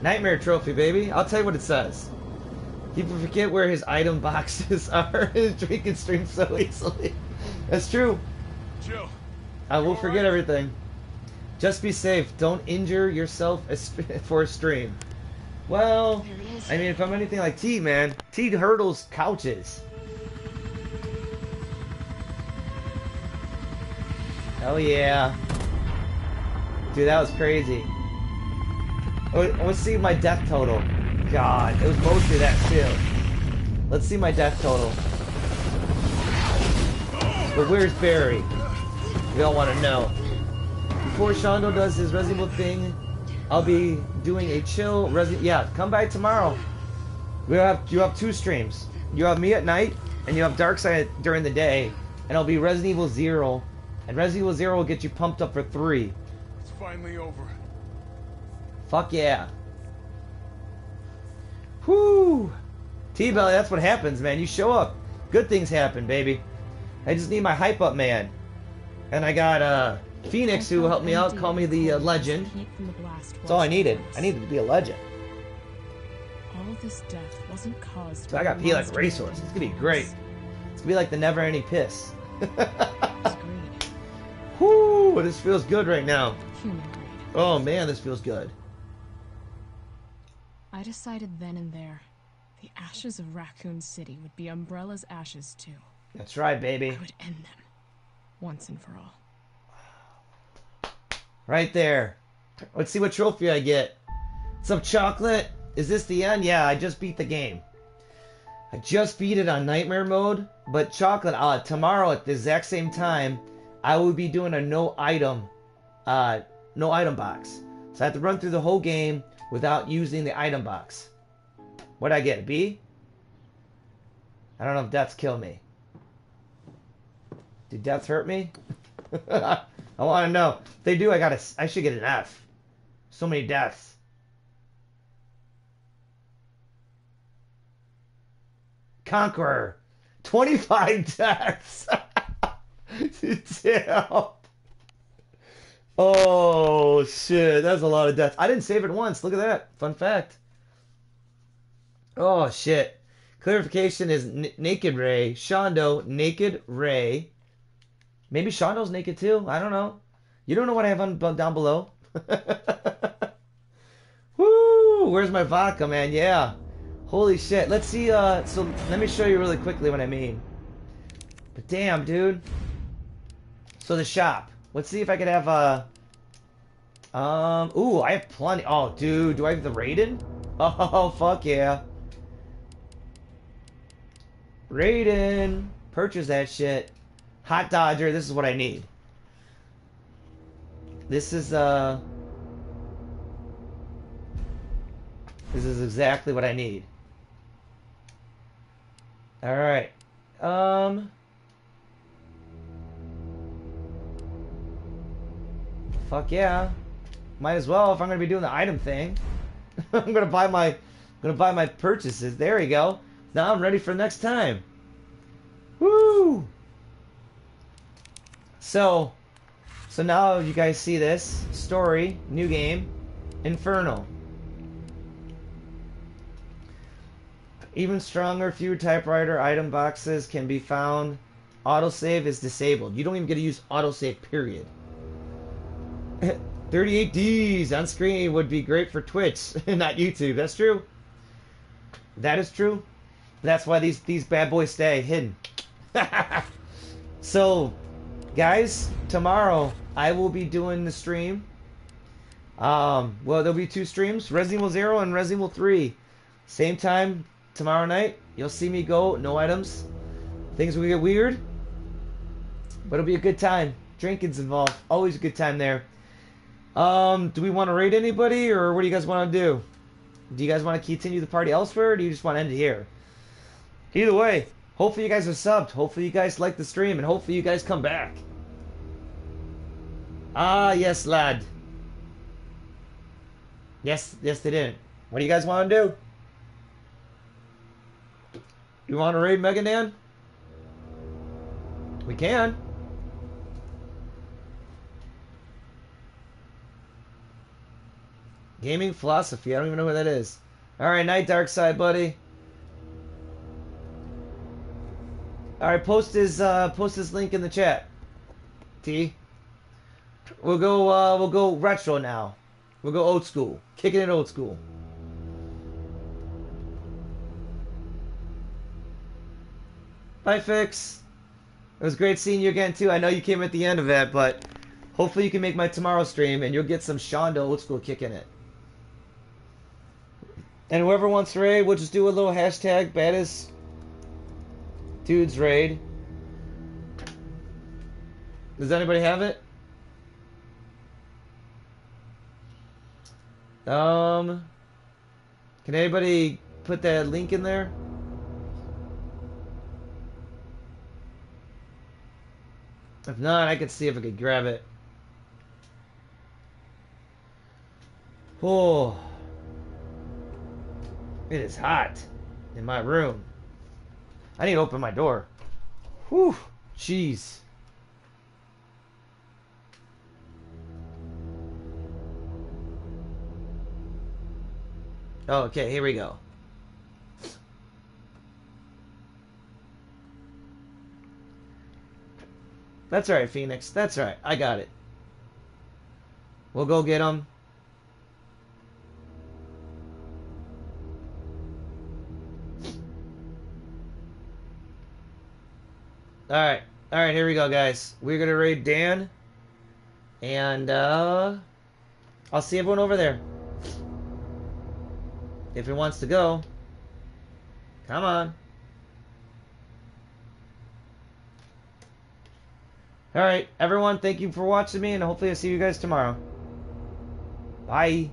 Nightmare trophy, baby. I'll tell you what it says. People forget where his item boxes are. His drinking stream so easily. That's true. Jill, I will forget right? everything. Just be safe. Don't injure yourself for a stream. Well, I mean, if I'm anything like T, man, T hurdles couches. Oh yeah, dude, that was crazy. Let's see my death total. God, it was mostly that too. Let's see my death total. But where's Barry? We all want to know. Before Shondo does his Resident Evil thing, I'll be doing a chill Resident. Yeah, come by tomorrow. We have you have two streams. You have me at night, and you have Darkseid during the day, and I'll be Resident Evil Zero, and Resident Evil Zero will get you pumped up for three. It's finally over. Fuck yeah. Whoo! T-Belly, that's what happens, man. You show up, good things happen, baby. I just need my hype up, man. And I got uh. Phoenix, who helped me out, called me the uh, legend. That's all I needed. I needed to be a legend. All this death wasn't caused. So I got P like resource. It's gonna be great. It's gonna be like the never-ending piss. Whoo! This feels good right now. Oh man, this feels good. I decided then and there, the ashes of Raccoon City would be Umbrella's ashes too. That's right, baby. I would end them once and for all. Right there. Let's see what trophy I get. Some chocolate. Is this the end? Yeah, I just beat the game. I just beat it on nightmare mode, but chocolate. Uh, tomorrow at the exact same time, I will be doing a no item, uh, no item box. So I have to run through the whole game without using the item box. What did I get? A B? I don't know if deaths kill me. Did deaths hurt me? I want to know. If they do, I gotta. I should get an F. So many deaths. Conqueror, twenty-five deaths. Damn. Oh shit, that's a lot of deaths. I didn't save it once. Look at that. Fun fact. Oh shit. Clarification is n naked Ray. Shondo, naked Ray. Maybe Shondo's naked too. I don't know. You don't know what I have on, down below. Woo! Where's my vodka, man? Yeah. Holy shit. Let's see. Uh, so let me show you really quickly what I mean. But damn, dude. So the shop. Let's see if I could have a. Uh, um. Ooh, I have plenty. Oh, dude. Do I have the Raiden? Oh, fuck yeah. Raiden. Purchase that shit. Hot Dodger, this is what I need. This is, uh... This is exactly what I need. Alright. Um... Fuck yeah. Might as well, if I'm gonna be doing the item thing. I'm gonna buy my... I'm gonna buy my purchases. There we go. Now I'm ready for next time. Woo! So, so now you guys see this story, new game, Infernal. Even stronger, fewer typewriter item boxes can be found. Autosave is disabled. You don't even get to use autosave, period. thirty-eight Ds on screen would be great for Twitch, not YouTube. That's true. That is true. That's why these, these bad boys stay hidden. So... Guys, tomorrow I will be doing the stream. Um, well, there'll be two streams, Resident Evil Zero and Resident Evil three. Same time tomorrow night. You'll see me go, no items. Things will get weird, but it'll be a good time. Drinking's involved. Always a good time there. Um, do we want to raid anybody, or what do you guys want to do? do you guys want to continue the party elsewhere, or do you just want to end it here? Either way, hopefully you guys are subbed. Hopefully you guys like the stream, and hopefully you guys come back. Ah, yes, lad. Yes, yes, they didn't. What do you guys want to do? You want to raid Megadan? We can. Gaming philosophy. I don't even know what that is. All right, night, Darkside, buddy. All right, post his uh, post his link in the chat. T. We'll go. Uh, we'll go retro now. We'll go old school. Kicking it old school. Bye, Fix. It was great seeing you again too. I know you came at the end of that, but hopefully you can make my tomorrow stream and you'll get some Shondo old school kick in it. And whoever wants to raid, we'll just do a little hashtag Baddest Dudes raid. Does anybody have it? Um, can anybody put that link in there? If not, I could see if I could grab it. Oh, it is hot in my room. I need to open my door. Whew, jeez. Oh, okay, here we go. That's alright, Phoenix. That's alright. I got it. We'll go get him. Alright. Alright, here we go, guys. We're gonna raid Dan. And, uh... I'll see everyone over there. If it wants to go. Come on. Alright, everyone, thank you for watching me, and hopefully I'll see you guys tomorrow. Bye.